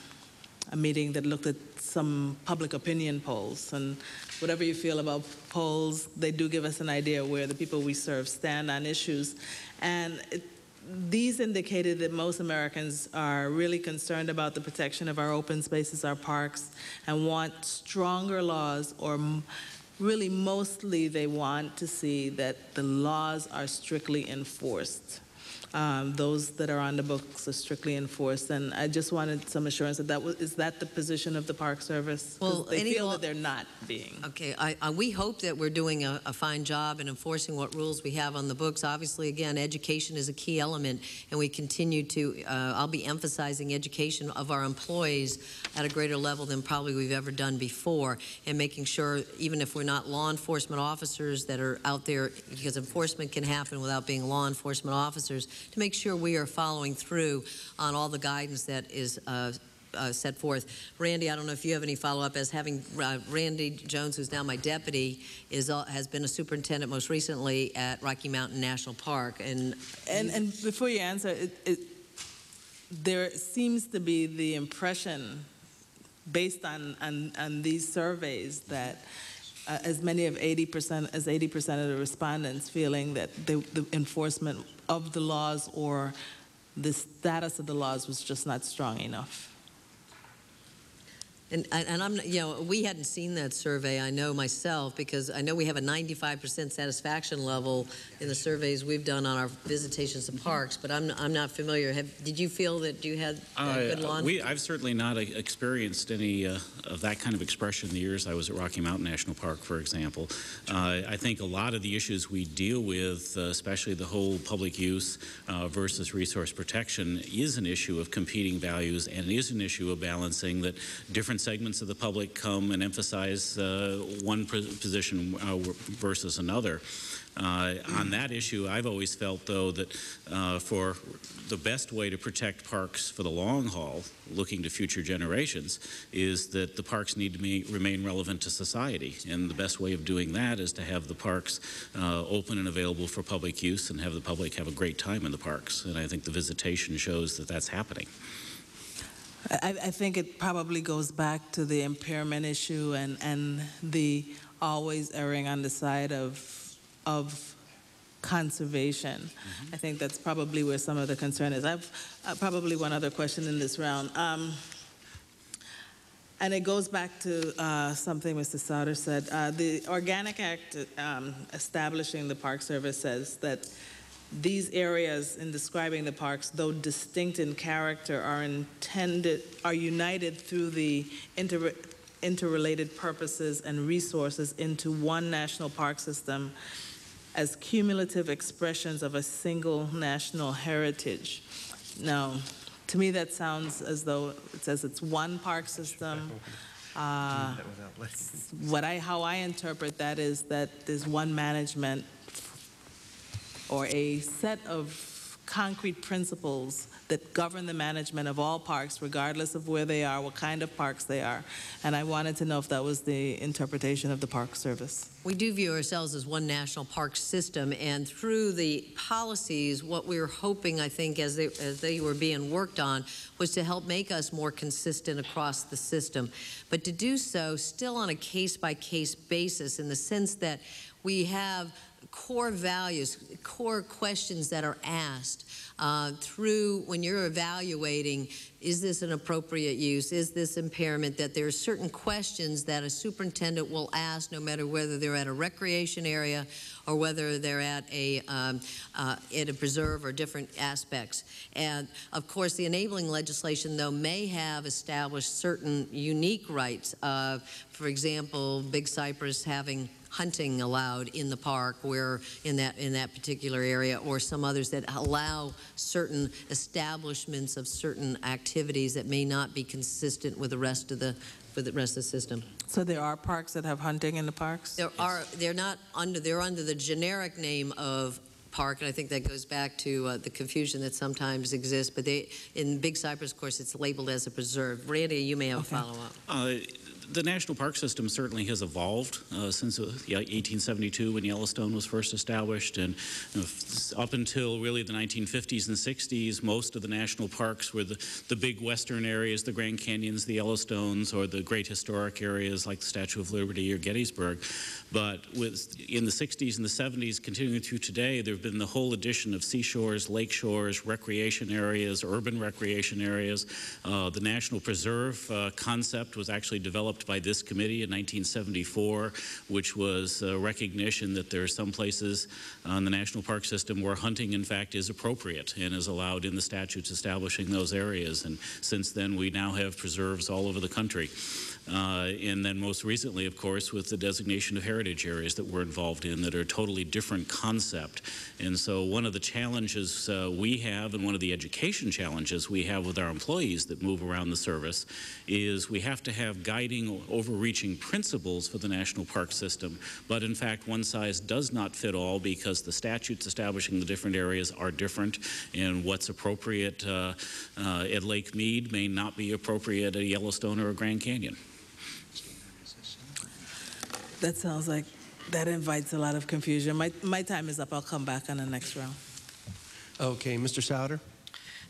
a meeting that looked at some public opinion polls. And whatever you feel about polls, they do give us an idea where the people we serve stand on issues. And it, these indicated that most Americans are really concerned about the protection of our open spaces, our parks, and want stronger laws, or m really mostly they want to see that the laws are strictly enforced. Um, those that are on the books are strictly enforced, and I just wanted some assurance that that was, is that the position of the Park Service? Well, they feel that they're not being. Okay, I, I, we hope that we're doing a, a fine job in enforcing what rules we have on the books. Obviously, again, education is a key element, and we continue to, uh, I'll be emphasizing education of our employees at a greater level than probably we've ever done before, and making sure, even if we're not law enforcement officers that are out there, because enforcement can happen without being law enforcement officers, to make sure we are following through on all the guidance that is uh, uh, set forth. Randy, I don't know if you have any follow-up, as having uh, Randy Jones, who's now my deputy, is uh, has been a superintendent most recently at Rocky Mountain National Park. And and, and before you answer, it, it, there seems to be the impression, based on, on, on these surveys, that Uh, as many of eighty percent as eighty percent of the respondents feeling that the, the enforcement of the laws or the status of the laws was just not strong enough. And, and I'm, you know, we hadn't seen that survey, I know myself, because I know we have a ninety-five percent satisfaction level in the surveys we've done on our visitations to parks, but I'm, I'm not familiar. Have, did you feel that you had uh, good law enforcement? We, I've certainly not experienced any uh, of that kind of expression in the years I was at Rocky Mountain National Park, for example. Uh, I think a lot of the issues we deal with, uh, especially the whole public use uh, versus resource protection, is an issue of competing values, and it is an issue of balancing that different segments of the public come and emphasize uh, one position uh, versus another. Uh, on that issue, I've always felt, though, that uh, for the best way to protect parks for the long haul, looking to future generations, is that the parks need to be, remain relevant to society. And the best way of doing that is to have the parks uh, open and available for public use and have the public have a great time in the parks. And I think the visitation shows that that's happening. I, I think it probably goes back to the impairment issue and, and the always erring on the side of, of conservation. Mm-hmm. I think that's probably where some of the concern is. I've uh, probably one other question in this round. Um, and it goes back to uh, something Mister Sauter said. Uh, the Organic Act um, establishing the Park Service says that these areas, in describing the parks, though distinct in character, are intended, are united through the inter interrelated purposes and resources into one national park system as cumulative expressions of a single national heritage. Now, to me that sounds as though it says it's one park system. Uh, what I, how I interpret that is that there's one management or a set of concrete principles that govern the management of all parks, regardless of where they are, what kind of parks they are. And I wanted to know if that was the interpretation of the Park Service. We do view ourselves as one national park system, and through the policies, what we were hoping, I think, as they, as they were being worked on, was to help make us more consistent across the system. But to do so still on a case-by-case basis, in the sense that we have core values, core questions that are asked uh, through when you're evaluating, is this an appropriate use? Is this impairment? That there are certain questions that a superintendent will ask no matter whether they're at a recreation area or whether they're at a, um, uh, at a preserve or different aspects. And of course, the enabling legislation, though, may have established certain unique rights. Uh, for example, Big Cypress having hunting allowed in the park, where in that in that particular area, or some others that allow certain establishments of certain activities that may not be consistent with the rest of the with the rest of the system. So there are parks that have hunting in the parks? There are. They're not under. They're under the generic name of park, and I think that goes back to uh, the confusion that sometimes exists. But they, in Big Cypress, of course, it's labeled as a preserve. Randy, you may have okay. a follow up. Uh, The national park system certainly has evolved uh, since uh, eighteen seventy-two, when Yellowstone was first established, and you know, up until really the nineteen fifties and sixties, most of the national parks were the, the big western areas, the Grand Canyons, the Yellowstones, or the great historic areas like the Statue of Liberty or Gettysburg. But with, in the sixties and the seventies, continuing through today, there have been the whole addition of seashores, lake shores, recreation areas, urban recreation areas. Uh, the national preserve uh, concept was actually developed developed by this committee in nineteen seventy-four, which was a recognition that there are some places on the national park system where hunting, in fact, is appropriate and is allowed in the statutes establishing those areas. And since then, we now have preserves all over the country. Uh, and then most recently, of course, with the designation of heritage areas that we're involved in that are a totally different concept. And so one of the challenges uh, we have, and one of the education challenges we have with our employees that move around the service, is we have to have guiding, overreaching principles for the national park system. But in fact, one size does not fit all, because the statutes establishing the different areas are different, and what's appropriate uh, uh, at Lake Mead may not be appropriate at Yellowstone or a Grand Canyon. That sounds like that invites a lot of confusion. My, my time is up. I'll come back on the next round. Okay, Mister Souter.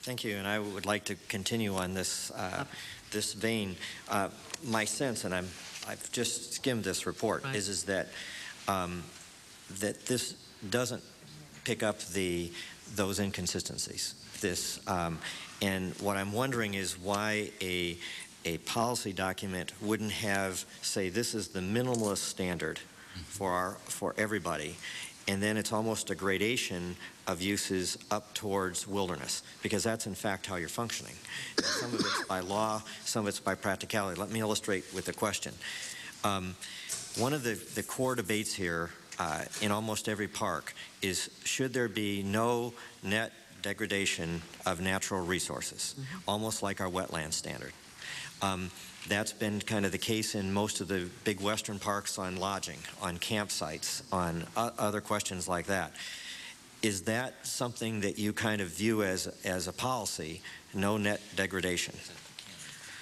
Thank you, and I would like to continue on this, uh, this vein. Uh, my sense, and I'm, I've just skimmed this report, right. is, is that, um, that this doesn't pick up the, those inconsistencies. This, um, and what I'm wondering is why a a policy document wouldn't have, say, this is the minimalist standard for our, for everybody, and then it's almost a gradation of uses up towards wilderness, because that's in fact how you're functioning. Some of it's by law, some of it's by practicality. Let me illustrate with a question. Um, one of the, the core debates here uh, in almost every park is, should there be no net degradation of natural resources, mm-hmm. almost like our wetland standard? Um, that's been kind of the case in most of the big western parks on lodging, on campsites, on other questions like that. Is that something that you kind of view as, as a policy, no net degradation?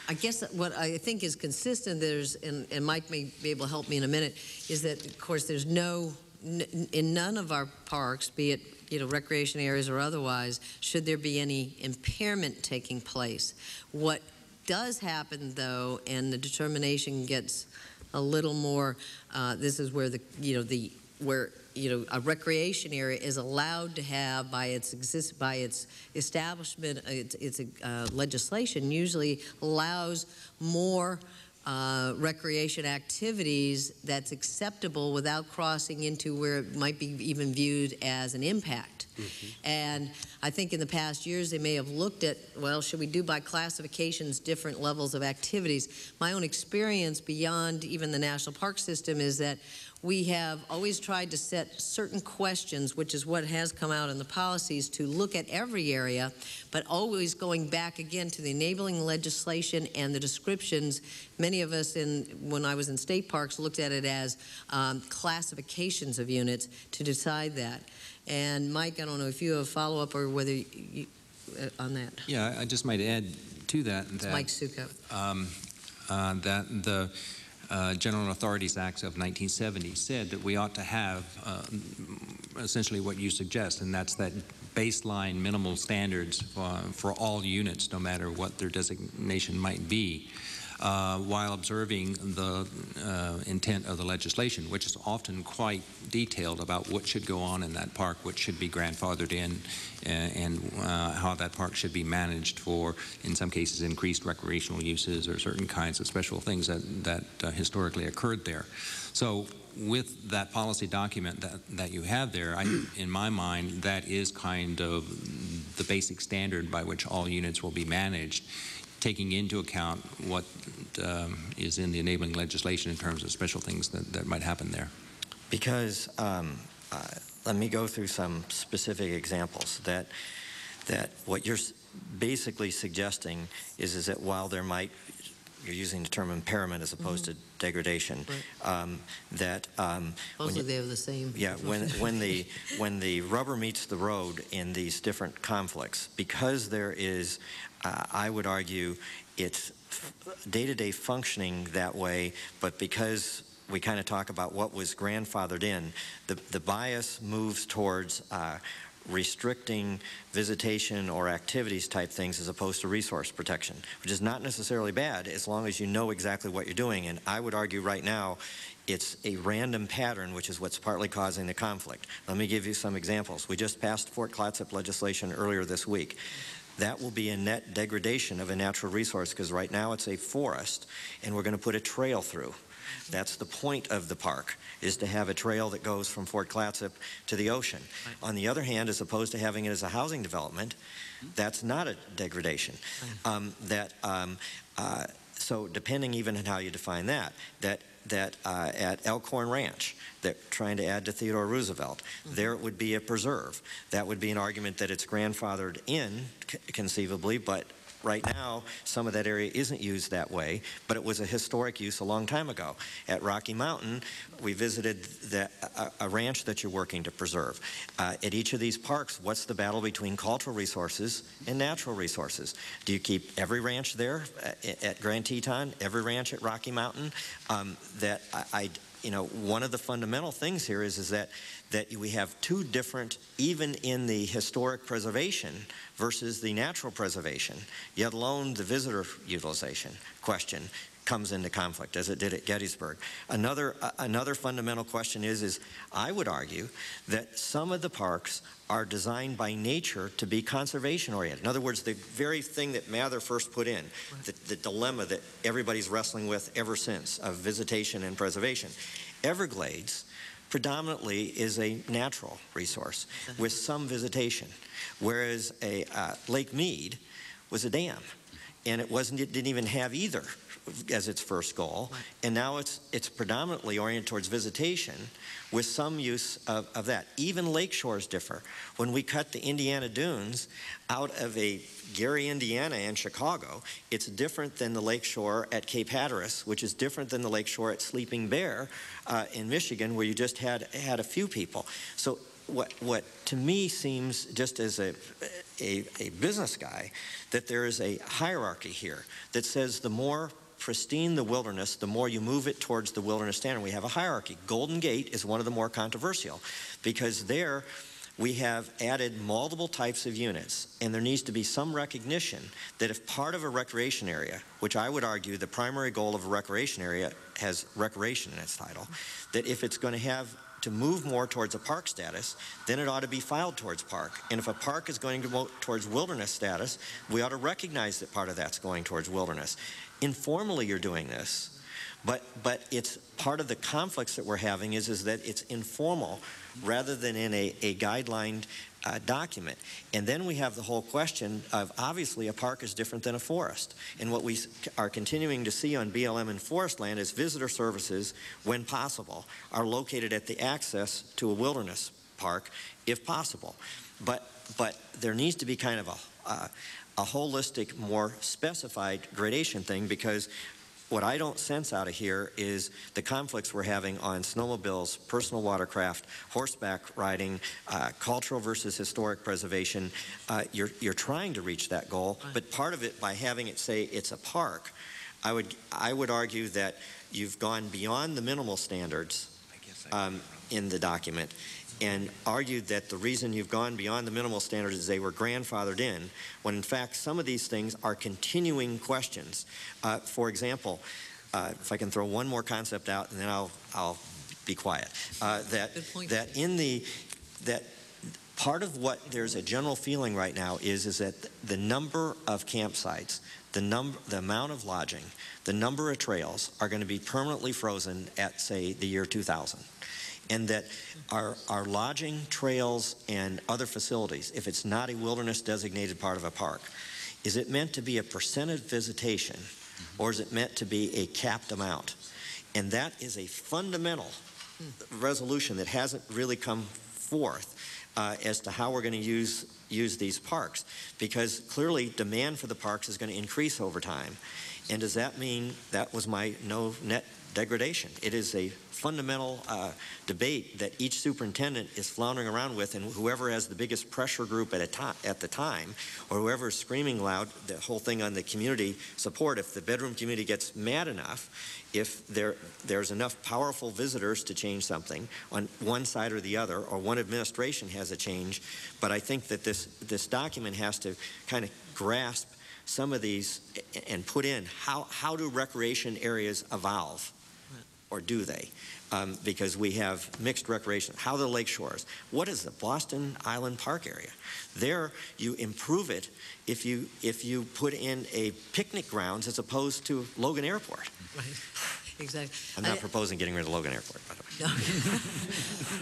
I guess what I think is consistent, there's, and, and Mike may be able to help me in a minute, is that, of course, there's no, n in none of our parks, be it you know, recreation areas or otherwise, should there be any impairment taking place. What does happen, though, and the determination gets a little more, uh, this is where the, you know, the, where, you know, a recreation area is allowed to have, by its exist, by its establishment, its, its uh, legislation usually allows more uh, recreation activities that's acceptable without crossing into where it might be even viewed as an impact. Mm-hmm. And I think in the past years they may have looked at, well, should we do by classifications different levels of activities? My own experience beyond even the national park system is that we have always tried to set certain questions, which is what has come out in the policies, to look at every area, but always going back again to the enabling legislation and the descriptions. Many of us, in, when I was in state parks, looked at it as um, classifications of units to decide that. And Mike, I don't know if you have a follow-up or whether you, uh, on that. Yeah, I just might add to that. It's that Mike Soukup. Um, uh, that the uh, General Authorities Act of nineteen seventy said that we ought to have uh, essentially what you suggest, and that's that baseline minimal standards uh, for all units, no matter what their designation might be, uh, while observing the uh, intent of the legislation, which is often quite detailed about what should go on in that park, what should be grandfathered in, and, and uh, how that park should be managed for, in some cases, increased recreational uses or certain kinds of special things that, that uh, historically occurred there. So with that policy document that, that you have there, I, in my mind, that is kind of the basic standard by which all units will be managed, taking into account what um, is in the enabling legislation in terms of special things that, that might happen there. Because, um, uh, let me go through some specific examples that, that what you're basically suggesting is, is that while there might, you're using the term impairment as opposed mm-hmm. to degradation, right. um, that um, also they have the same. Yeah, when when the when the rubber meets the road in these different conflicts, because there is, uh, I would argue, it's day-to-day functioning that way, but because we kind of talk about what was grandfathered in, the the bias moves towards Uh, restricting visitation or activities type things as opposed to resource protection, which is not necessarily bad as long as you know exactly what you're doing. And I would argue right now it's a random pattern, which is what's partly causing the conflict. Let me give you some examples. We just passed Fort Clatsop legislation earlier this week. that will be a net degradation of a natural resource, because right now it's a forest and we're going to put a trail through. That's the point of the park, is to have a trail that goes from Fort Clatsop to the ocean. Right. On the other hand, as opposed to having it as a housing development, that's not a degradation. Right. Um, that, um, uh, so depending even on how you define that, that that uh, at Elkhorn Ranch, that trying to add to Theodore Roosevelt, mm-hmm. there it would be a preserve. That would be an argument that it's grandfathered in, conceivably, but right now some of that area isn't used that way, but it was a historic use a long time ago. At Rocky Mountain, we visited the, a, a ranch that you're working to preserve. Uh, at each of these parks, what's the battle between cultural resources and natural resources? Do you keep every ranch there at, at Grand Teton, every ranch at Rocky Mountain? Um, that I, I, you know, one of the fundamental things here is, is that that we have two different, even in the historic preservation versus the natural preservation, yet alone the visitor utilization question comes into conflict, as it did at Gettysburg. Another, uh, another fundamental question is, is, I would argue that some of the parks are designed by nature to be conservation-oriented. In other words, the very thing that Mather first put in, the, the dilemma that everybody's wrestling with ever since of visitation and preservation. Everglades predominantly is a natural resource with some visitation, whereas a uh, Lake Mead was a dam, and it wasn't, it didn't even have either as its first goal, and now it's it's predominantly oriented towards visitation with some use of, of that. Even lake shores differ. When we cut the Indiana Dunes out of a Gary, Indiana and Chicago, it's different than the lake shore at Cape Hatteras, which is different than the lake shore at Sleeping Bear uh, in Michigan, where you just had had a few people. So what what to me seems, just as a, a, a business guy, that there is a hierarchy here that says the more pristine the wilderness, the more you move it towards the wilderness standard. We have a hierarchy. Golden Gate is one of the more controversial, because there we have added multiple types of units, and there needs to be some recognition that if part of a recreation area, which I would argue the primary goal of a recreation area has recreation in its title, that if it's going to have to move more towards a park status, then it ought to be filed towards park. And if a park is going to go towards wilderness status, we ought to recognize that part of that's going towards wilderness. Informally, you're doing this, but but it's part of the conflicts that we're having is is that it's informal rather than in a, a guideline uh, document. And then we have the whole question of, obviously, a park is different than a forest. And what we are continuing to see on B L M and forest land is visitor services, when possible, are located at the access to a wilderness park, if possible. But, but there needs to be kind of a, uh, a holistic, more specified gradation thing, because what I don't sense out of here is the conflicts we're having on snowmobiles, personal watercraft, horseback riding, uh, cultural versus historic preservation. Uh, you're, you're trying to reach that goal, but part of it, by having it say it's a park, I would, I would argue that you've gone beyond the minimal standards um, in the document, and argued that the reason you've gone beyond the minimal standards is they were grandfathered in, when in fact some of these things are continuing questions. Uh, for example, uh, if I can throw one more concept out, and then I'll, I'll be quiet. Uh, that, that in the, that part of what there's a general feeling right now is, is that the number of campsites, the number, the amount of lodging, the number of trails are gonna be permanently frozen at, say, the year two thousand. And that our, our lodging, trails, and other facilities, if it's not a wilderness designated part of a park, is it meant to be a percent of visitation, or is it meant to be a capped amount? And that is a fundamental resolution that hasn't really come forth uh, as to how we're going to use, use these parks, because clearly demand for the parks is going to increase over time. And does that mean, that was my no net degradation? It is a fundamental uh, debate that each superintendent is floundering around with, and whoever has the biggest pressure group at, a at the time, or whoever is screaming loud, the whole thing on the community support, if the bedroom community gets mad enough, if there, there's enough powerful visitors to change something on one side or the other, or one administration has a change. But I think that this, this document has to kind of grasp some of these and put in how, how do recreation areas evolve or do they? Um, because we have mixed recreation. How are the lake shores? What is the Boston Island Park area? There, you improve it if you if you put in a picnic grounds as opposed to Logan Airport. Right. Exactly. I'm not I, proposing getting rid of Logan Airport, by the way. I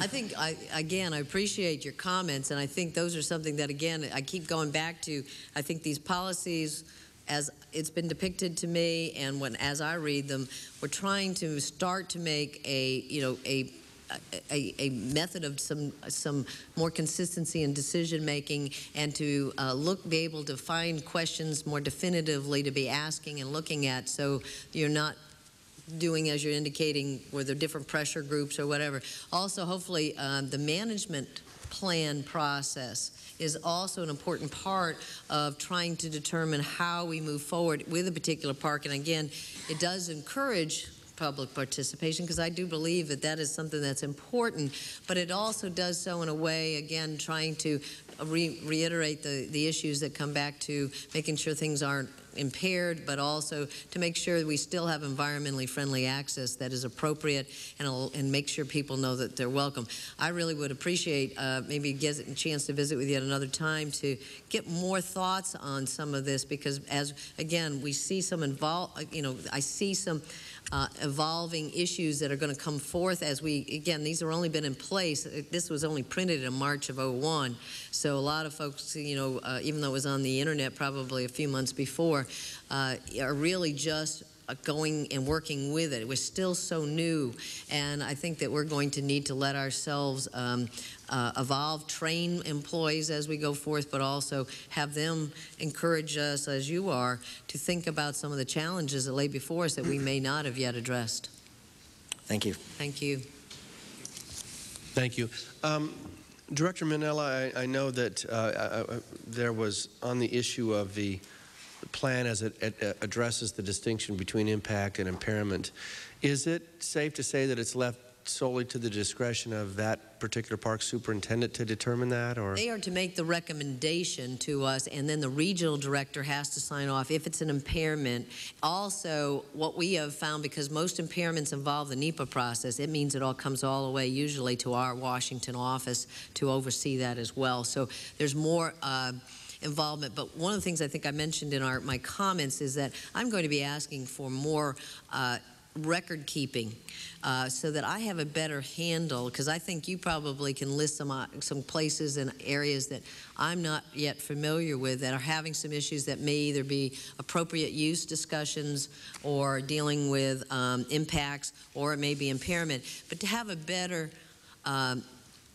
think, I, again, I appreciate your comments, and I think those are something that, again, I keep going back to. I think these policies, as it's been depicted to me, and when as I read them, we're trying to start to make a, you know, a a, a method of some some more consistency in decision making, and to uh, look, be able to find questions more definitively to be asking and looking at, so you're not doing, as you're indicating, where there are different pressure groups or whatever. Also, hopefully, um, the management plan process is also an important part of trying to determine how we move forward with a particular park. And again, it does encourage public participation, because I do believe that that is something that's important, but it also does so in a way, again, trying to re reiterate the, the issues that come back to making sure things aren't impaired, but also to make sure that we still have environmentally friendly access that is appropriate, and, and make sure people know that they're welcome. I really would appreciate uh, maybe get a chance to visit with you at another time to get more thoughts on some of this, because as, again, we see some involve, you know, I see some uh, evolving issues that are going to come forth as we, again, these have only been in place, this was only printed in March of oh one, so a lot of folks, you know, uh, even though it was on the internet probably a few months before, Uh, are really just uh, going and working with it. It was still so new, and I think that we're going to need to let ourselves um, uh, evolve, train employees as we go forth, but also have them encourage us, as you are, to think about some of the challenges that lay before us that we may not have yet addressed. Thank you. Thank you. Thank you. Um, Director Mainella, I, I know that uh, I, I, there was, on the issue of the The plan as it, it addresses the distinction between impact and impairment, is it safe to say that it's left solely to the discretion of that particular park superintendent to determine that, or? They are to make the recommendation to us, and then the regional director has to sign off if it's an impairment. Also, what we have found, because most impairments involve the NEPA process, it means it all comes all the way usually to our Washington office to oversee that as well. So there's more uh, involvement. But one of the things I think I mentioned in our, my comments is that I'm going to be asking for more uh, record keeping uh, so that I have a better handle, because I think you probably can list some, uh, some places and areas that I'm not yet familiar with that are having some issues that may either be appropriate use discussions or dealing with um, impacts, or it may be impairment. But to have a better um,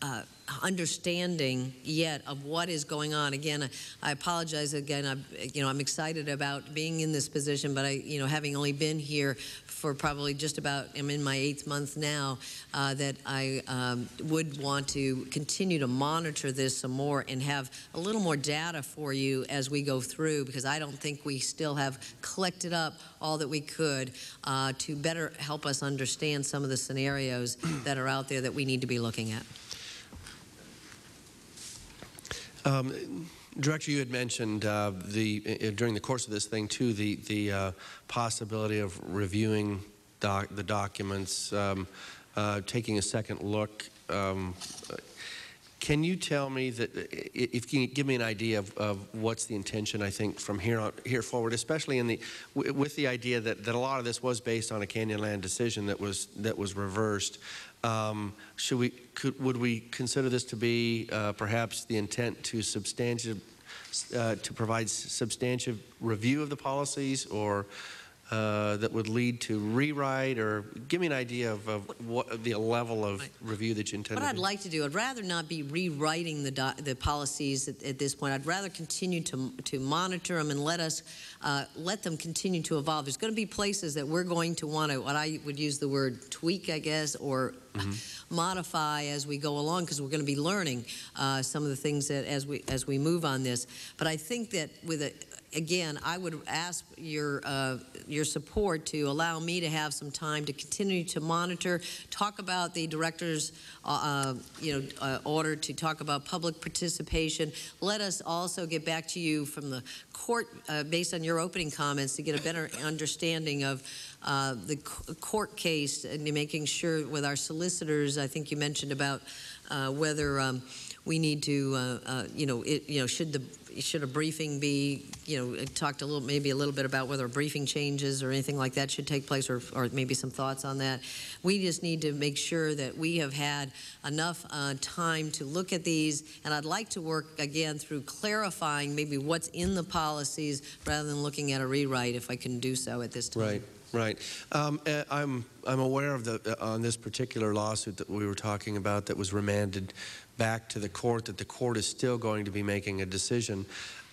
uh, understanding yet of what is going on. Again, I apologize again, I, you know, I'm excited about being in this position, but I, you know, having only been here for probably just about, I'm in my eighth month now, uh, that I um, would want to continue to monitor this some more and have a little more data for you as we go through, because I don't think we still have collected up all that we could uh, to better help us understand some of the scenarios that are out there that we need to be looking at. Um, Director, you had mentioned uh, the, uh, during the course of this thing, too, the, the uh, possibility of reviewing doc the documents, um, uh, taking a second look. Um, can you tell me that, if you can give me an idea of, of what's the intention, I think, from here on, here forward, especially in the, w with the idea that, that a lot of this was based on a Canyonland decision that was, that was reversed. Um, should we, could, would we consider this to be uh, perhaps the intent to substantive, uh, to provide substantive review of the policies, or uh, that would lead to rewrite, or give me an idea of, of what the level of review that you intended? What I'd like to do, I'd rather not be rewriting the, doc, the policies at, at this point. I'd rather continue to, to monitor them and let us, uh, let them continue to evolve. There's going to be places that we're going to want to, what I would use the word tweak, I guess, or Mm-hmm. modify as we go along, because we're going to be learning uh, some of the things that as we as we move on this. But I think that with a, again, I would ask your, uh, your support to allow me to have some time to continue to monitor, talk about the director's uh, you know, uh, order, to talk about public participation. Let us also get back to you from the court, uh, based on your opening comments, to get a better understanding of uh, the court case and making sure with our solicitors. I think you mentioned about uh, whether um, we need to, uh, uh, you know, it, you know, should the should a briefing be, you know, talked a little, maybe a little bit about whether briefing changes or anything like that should take place, or, or maybe some thoughts on that. We just need to make sure that we have had enough uh, time to look at these, and I'd like to work, again, through clarifying maybe what's in the policies rather than looking at a rewrite, if I can do so at this time. Right. Right. Um, I'm, I'm aware of the, on this particular lawsuit that we were talking about that was remanded back to the court, that the court is still going to be making a decision.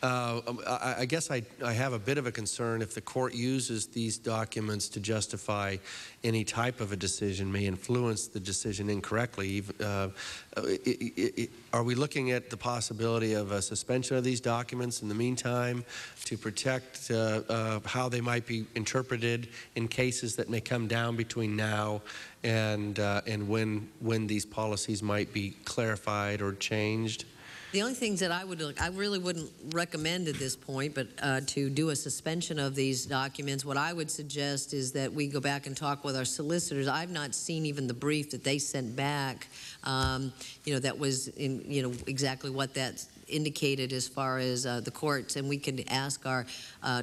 Uh, I, I guess I, I have a bit of a concern if the court uses these documents to justify any type of a decision, may influence the decision incorrectly. Uh, it, it, it, are we looking at the possibility of a suspension of these documents in the meantime to protect uh, uh, how they might be interpreted in cases that may come down between now and, uh, and when, when these policies might be clarified or changed? The only things that I would, I really wouldn't recommend at this point, but uh, to do a suspension of these documents, what I would suggest is that we go back and talk with our solicitors. I've not seen even the brief that they sent back, um, you know, that was, in, you know, exactly what that indicated as far as uh, the courts, and we can ask our,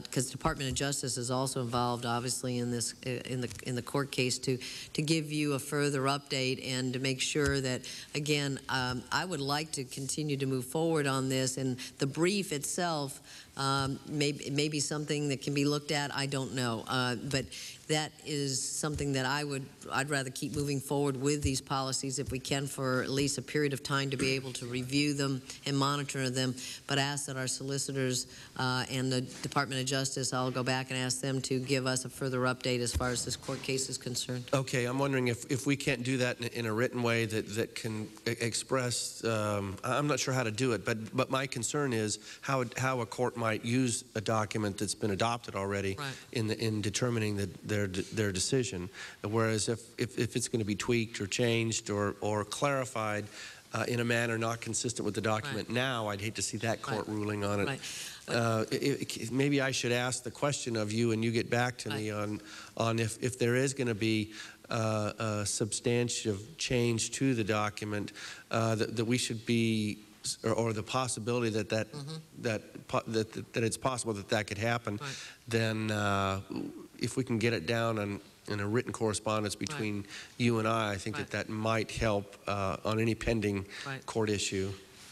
because uh, Department of Justice is also involved, obviously, in this, in the in the court case, to to give you a further update and to make sure that, again, um, I would like to continue to move forward on this, and the brief itself um, may, may be something that can be looked at. I don't know, uh, but that is something that I would, I'd rather keep moving forward with these policies if we can for at least a period of time to be able to review them and monitor them, but ask that our solicitors uh, and the Department of Justice, I'll go back and ask them to give us a further update as far as this court case is concerned. Okay, I'm wondering if, if we can't do that in, in a written way that, that can express, um, I'm not sure how to do it, but, but my concern is how, how a court might use a document that's been adopted already, right, in, the, in determining the, the Their, their decision, whereas if, if, if it's going to be tweaked or changed or, or clarified uh, in a manner not consistent with the document, right, now, I'd hate to see that court, right, ruling on it. Right. Uh, it, it. Maybe I should ask the question of you and you get back to, right, me on, on if, if there is going to be uh, a substantive change to the document, uh, that, that we should be, or, or the possibility that that, mm-hmm, that, that, that, that it's possible that that could happen, right, then uh, if we can get it down on, in a written correspondence between, right, you and I, I think, right, that that might help uh, on any pending, right, court issue.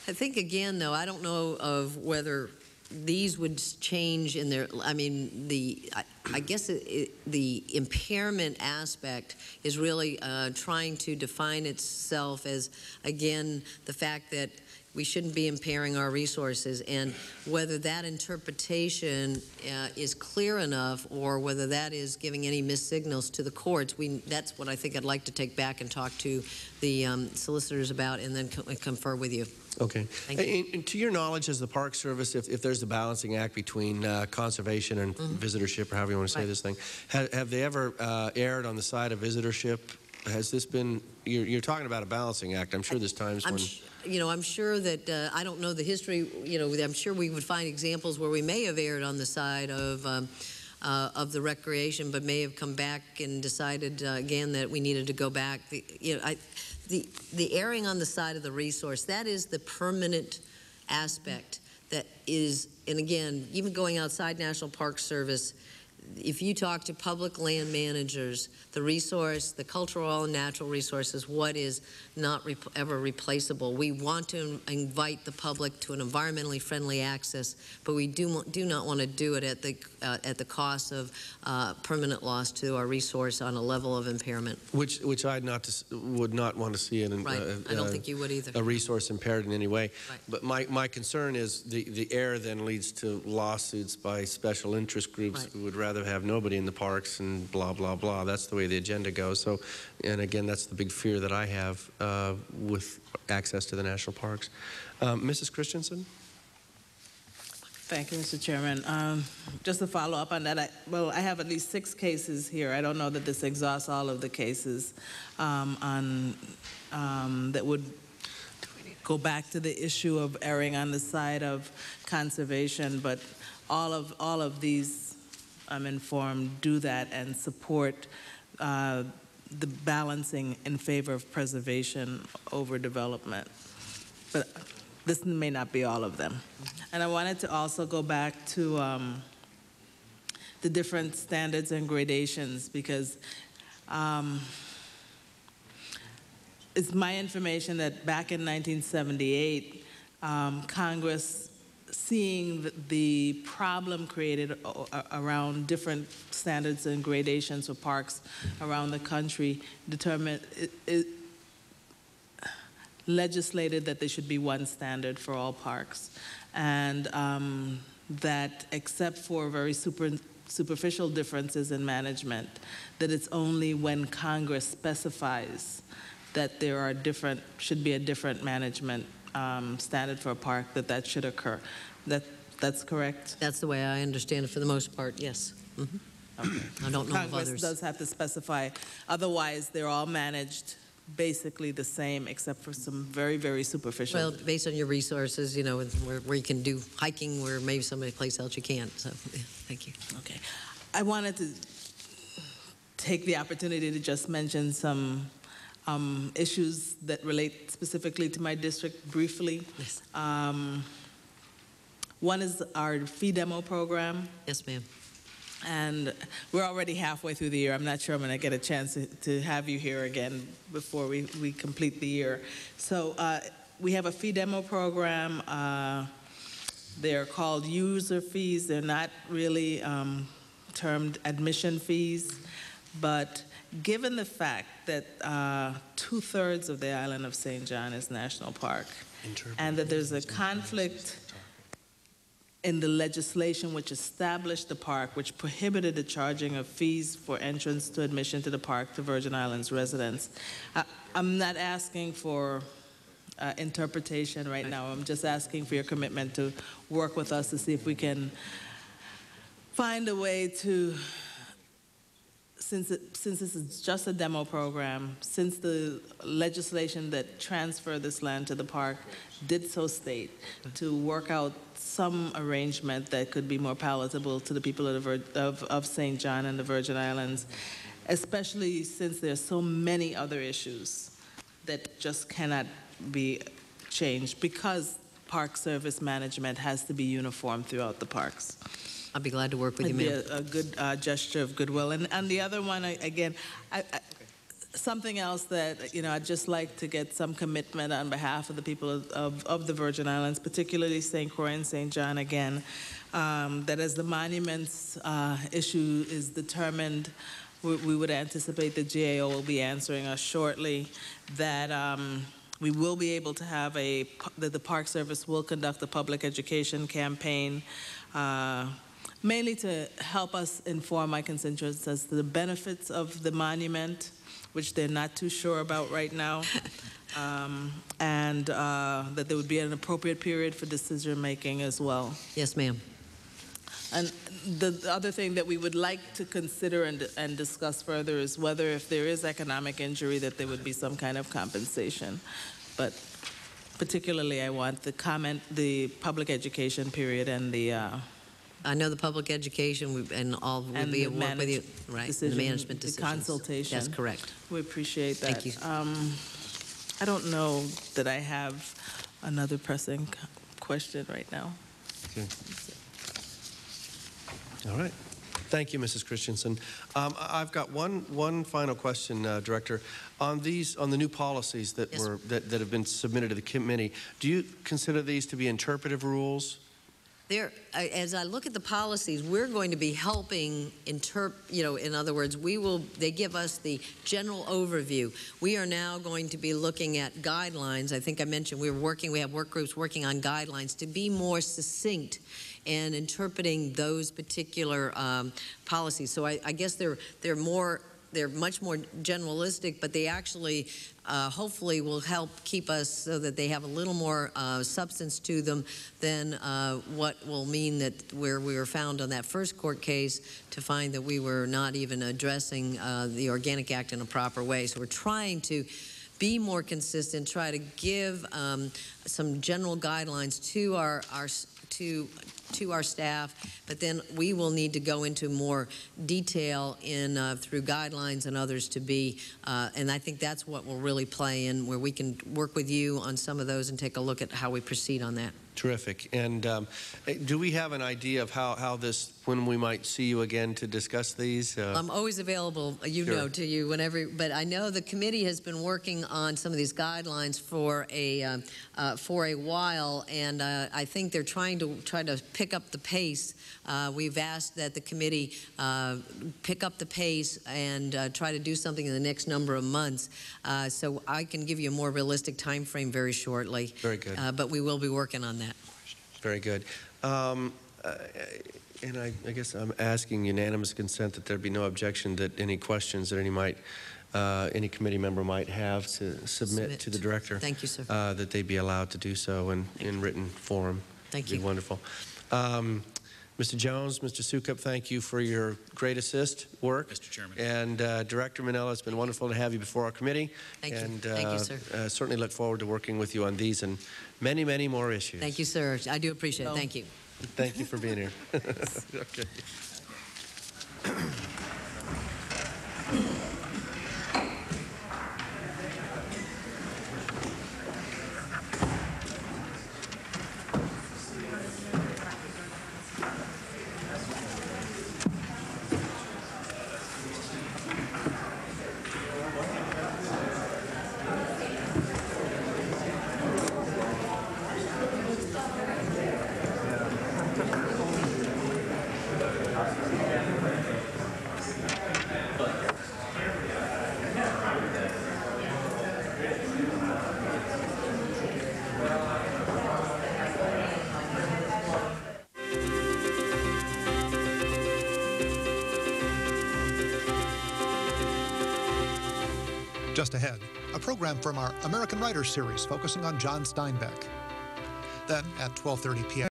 I think, again, though, I don't know of whether these would change in their, I mean, the, I, I guess it, it, the impairment aspect is really uh, trying to define itself as, again, the fact that we shouldn't be impairing our resources, and whether that interpretation uh, is clear enough, or whether that is giving any missed signals to the courts, we, that's what I think I'd like to take back and talk to the um, solicitors about, and then co confer with you. Okay. Thank you. And, and to your knowledge, as the Park Service, if, if there's a balancing act between uh, conservation and, mm-hmm, visitorship, or however you want to say, right, this thing, have, have they ever uh, erred on the side of visitorship? Has this been, you're, you're talking about a balancing act. I'm sure there's times I'm when... You know, I'm sure that, uh, I don't know the history, you know, I'm sure we would find examples where we may have erred on the side of, um, uh, of the recreation, but may have come back and decided, uh, again, that we needed to go back. The, you know, I, the, the erring on the side of the resource, that is the permanent aspect that is, and again, even going outside National Park Service, if you talk to public land managers, the resource, the cultural and natural resources, what is not re ever replaceable. We want to invite the public to an environmentally friendly access, but we do, do not want to do it at the, uh, at the cost of uh, permanent loss to our resource on a level of impairment. Which, which I would not want to see in, right, uh, I don't uh, think you would either, a resource impaired in any way. Right. But my, my concern is the, the error then leads to lawsuits by special interest groups, right, who would rather have nobody in the parks and blah, blah, blah. That's the way the agenda goes. So, and again, that's the big fear that I have uh, with access to the national parks. Um, Missus Christensen? Thank you, Mister Chairman. Um, just to follow up on that, I, well, I have at least six cases here. I don't know that this exhausts all of the cases um, on um, that would go back to the issue of erring on the side of conservation, but all of all of these, I'm informed, do that and support uh, the balancing in favor of preservation over development. But this may not be all of them. And I wanted to also go back to um, the different standards and gradations, because um, it's my information that back in nineteen seventy-eight, um, Congress, seeing the, the problem created around different standards and gradations for parks around the country, determined it, it, legislated that there should be one standard for all parks, and um, that except for very super, superficial differences in management, that it's only when Congress specifies that there are different, should be a different management um, standard for a park, that that should occur. That, that's correct? That's the way I understand it for the most part, yes. Mm-hmm. Okay. I don't know Congress of others. Does have to specify, otherwise they're all managed basically the same, except for some very, very superficial. Well, based on your resources, you know, where, where you can do hiking, where maybe someplace else you can't. So, yeah, thank you. Okay. I wanted to take the opportunity to just mention some um, issues that relate specifically to my district briefly. Yes. Um, one is our fee demo program. Yes, ma'am. And we're already halfway through the year. I'm not sure I'm going to get a chance to, to have you here again before we, we complete the year. So uh, we have a fee demo program. Uh, they're called user fees. They're not really um, termed admission fees. But given the fact that uh, two-thirds of the island of Saint John is national park, and that there's a conflict in the legislation which established the park, which prohibited the charging of fees for entrance to admission to the park to Virgin Islands residents. I, I'm not asking for uh, interpretation right now. I'm just asking for your commitment to work with us to see if we can find a way to, since, it, since this is just a demo program, since the legislation that transferred this land to the park did so state, to work out some arrangement that could be more palatable to the people of, the, of, of Saint John and the Virgin Islands, especially since there's so many other issues that just cannot be changed because park service management has to be uniform throughout the parks. I'd be glad to work with It'd you, ma'am. A, a good uh, gesture of goodwill. And, and the other one, I, again, I, I, something else that, you know, I'd just like to get some commitment on behalf of the people of, of, of the Virgin Islands, particularly Saint Croix and Saint John again, um, that as the monuments uh, issue is determined, we, we would anticipate the G A O will be answering us shortly, that um, we will be able to have a, that the Park Service will conduct a public education campaign uh, mainly to help us inform my constituents as to the benefits of the monument, which they're not too sure about right now, um, and uh, that there would be an appropriate period for decision-making as well. Yes, ma'am. And the, the other thing that we would like to consider and, and discuss further is whether if there is economic injury that there would be some kind of compensation. But particularly I want the comment, the public education period and the... Uh, I know the public education and all will and be able to work with you. Right, decision, the management decisions. The consultation. That's correct. We appreciate that. Thank you. Um, I don't know that I have another pressing question right now. Okay. All right. Thank you, Missus Christensen. Um, I've got one one final question, uh, Director. On these, on the new policies that yes. were that, that have been submitted to the committee, do you consider these to be interpretive rules? There, as I look at the policies, we're going to be helping interpret, you know, in other words, we will, they give us the general overview. We are now going to be looking at guidelines. I think I mentioned we were working, we have work groups working on guidelines to be more succinct and interpreting those particular um, policies. So I, I guess they're, they're more they're much more generalistic, but they actually uh, hopefully will help keep us so that they have a little more uh, substance to them than uh, what will mean that where we were found on that first court case to find that we were not even addressing uh, the Organic Act in a proper way. So we're trying to be more consistent, try to give um, some general guidelines to our, our to to our staff, but then we will need to go into more detail in uh, through guidelines and others to be, uh, and I think that's what will really play in where we can work with you on some of those and take a look at how we proceed on that. Terrific. And um, do we have an idea of how, how this, when we might see you again to discuss these? Uh, I'm always available, you sure. know, to you whenever, but I know the committee has been working on some of these guidelines for a, uh, uh, for a while, and uh, I think they're trying to try to pick up the pace. Uh, we've asked that the committee uh, pick up the pace and uh, try to do something in the next number of months. Uh, so I can give you a more realistic time frame very shortly. Very good. Uh, but we will be working on that. Very good. Um, uh, and I, I guess I'm asking unanimous consent that there be no objection that any questions that any might, uh, any committee member might have to submit, submit. to the director. Thank you, sir. Uh, that they be allowed to do so in, in written form. Thank you. Be wonderful. Um, Mister Jones, Mister Soukup, thank you for your great assist work. Mister Chairman. And uh, Director Mainella, it's been wonderful to have you before our committee. Thank you. And, uh, thank you, sir. Uh, certainly look forward to working with you on these and many, many more issues. Thank you, sir. I do appreciate it. No. Thank you. Thank you for being here. Okay. Just ahead, a program from our American Writers series focusing on John Steinbeck. Then, at twelve thirty p m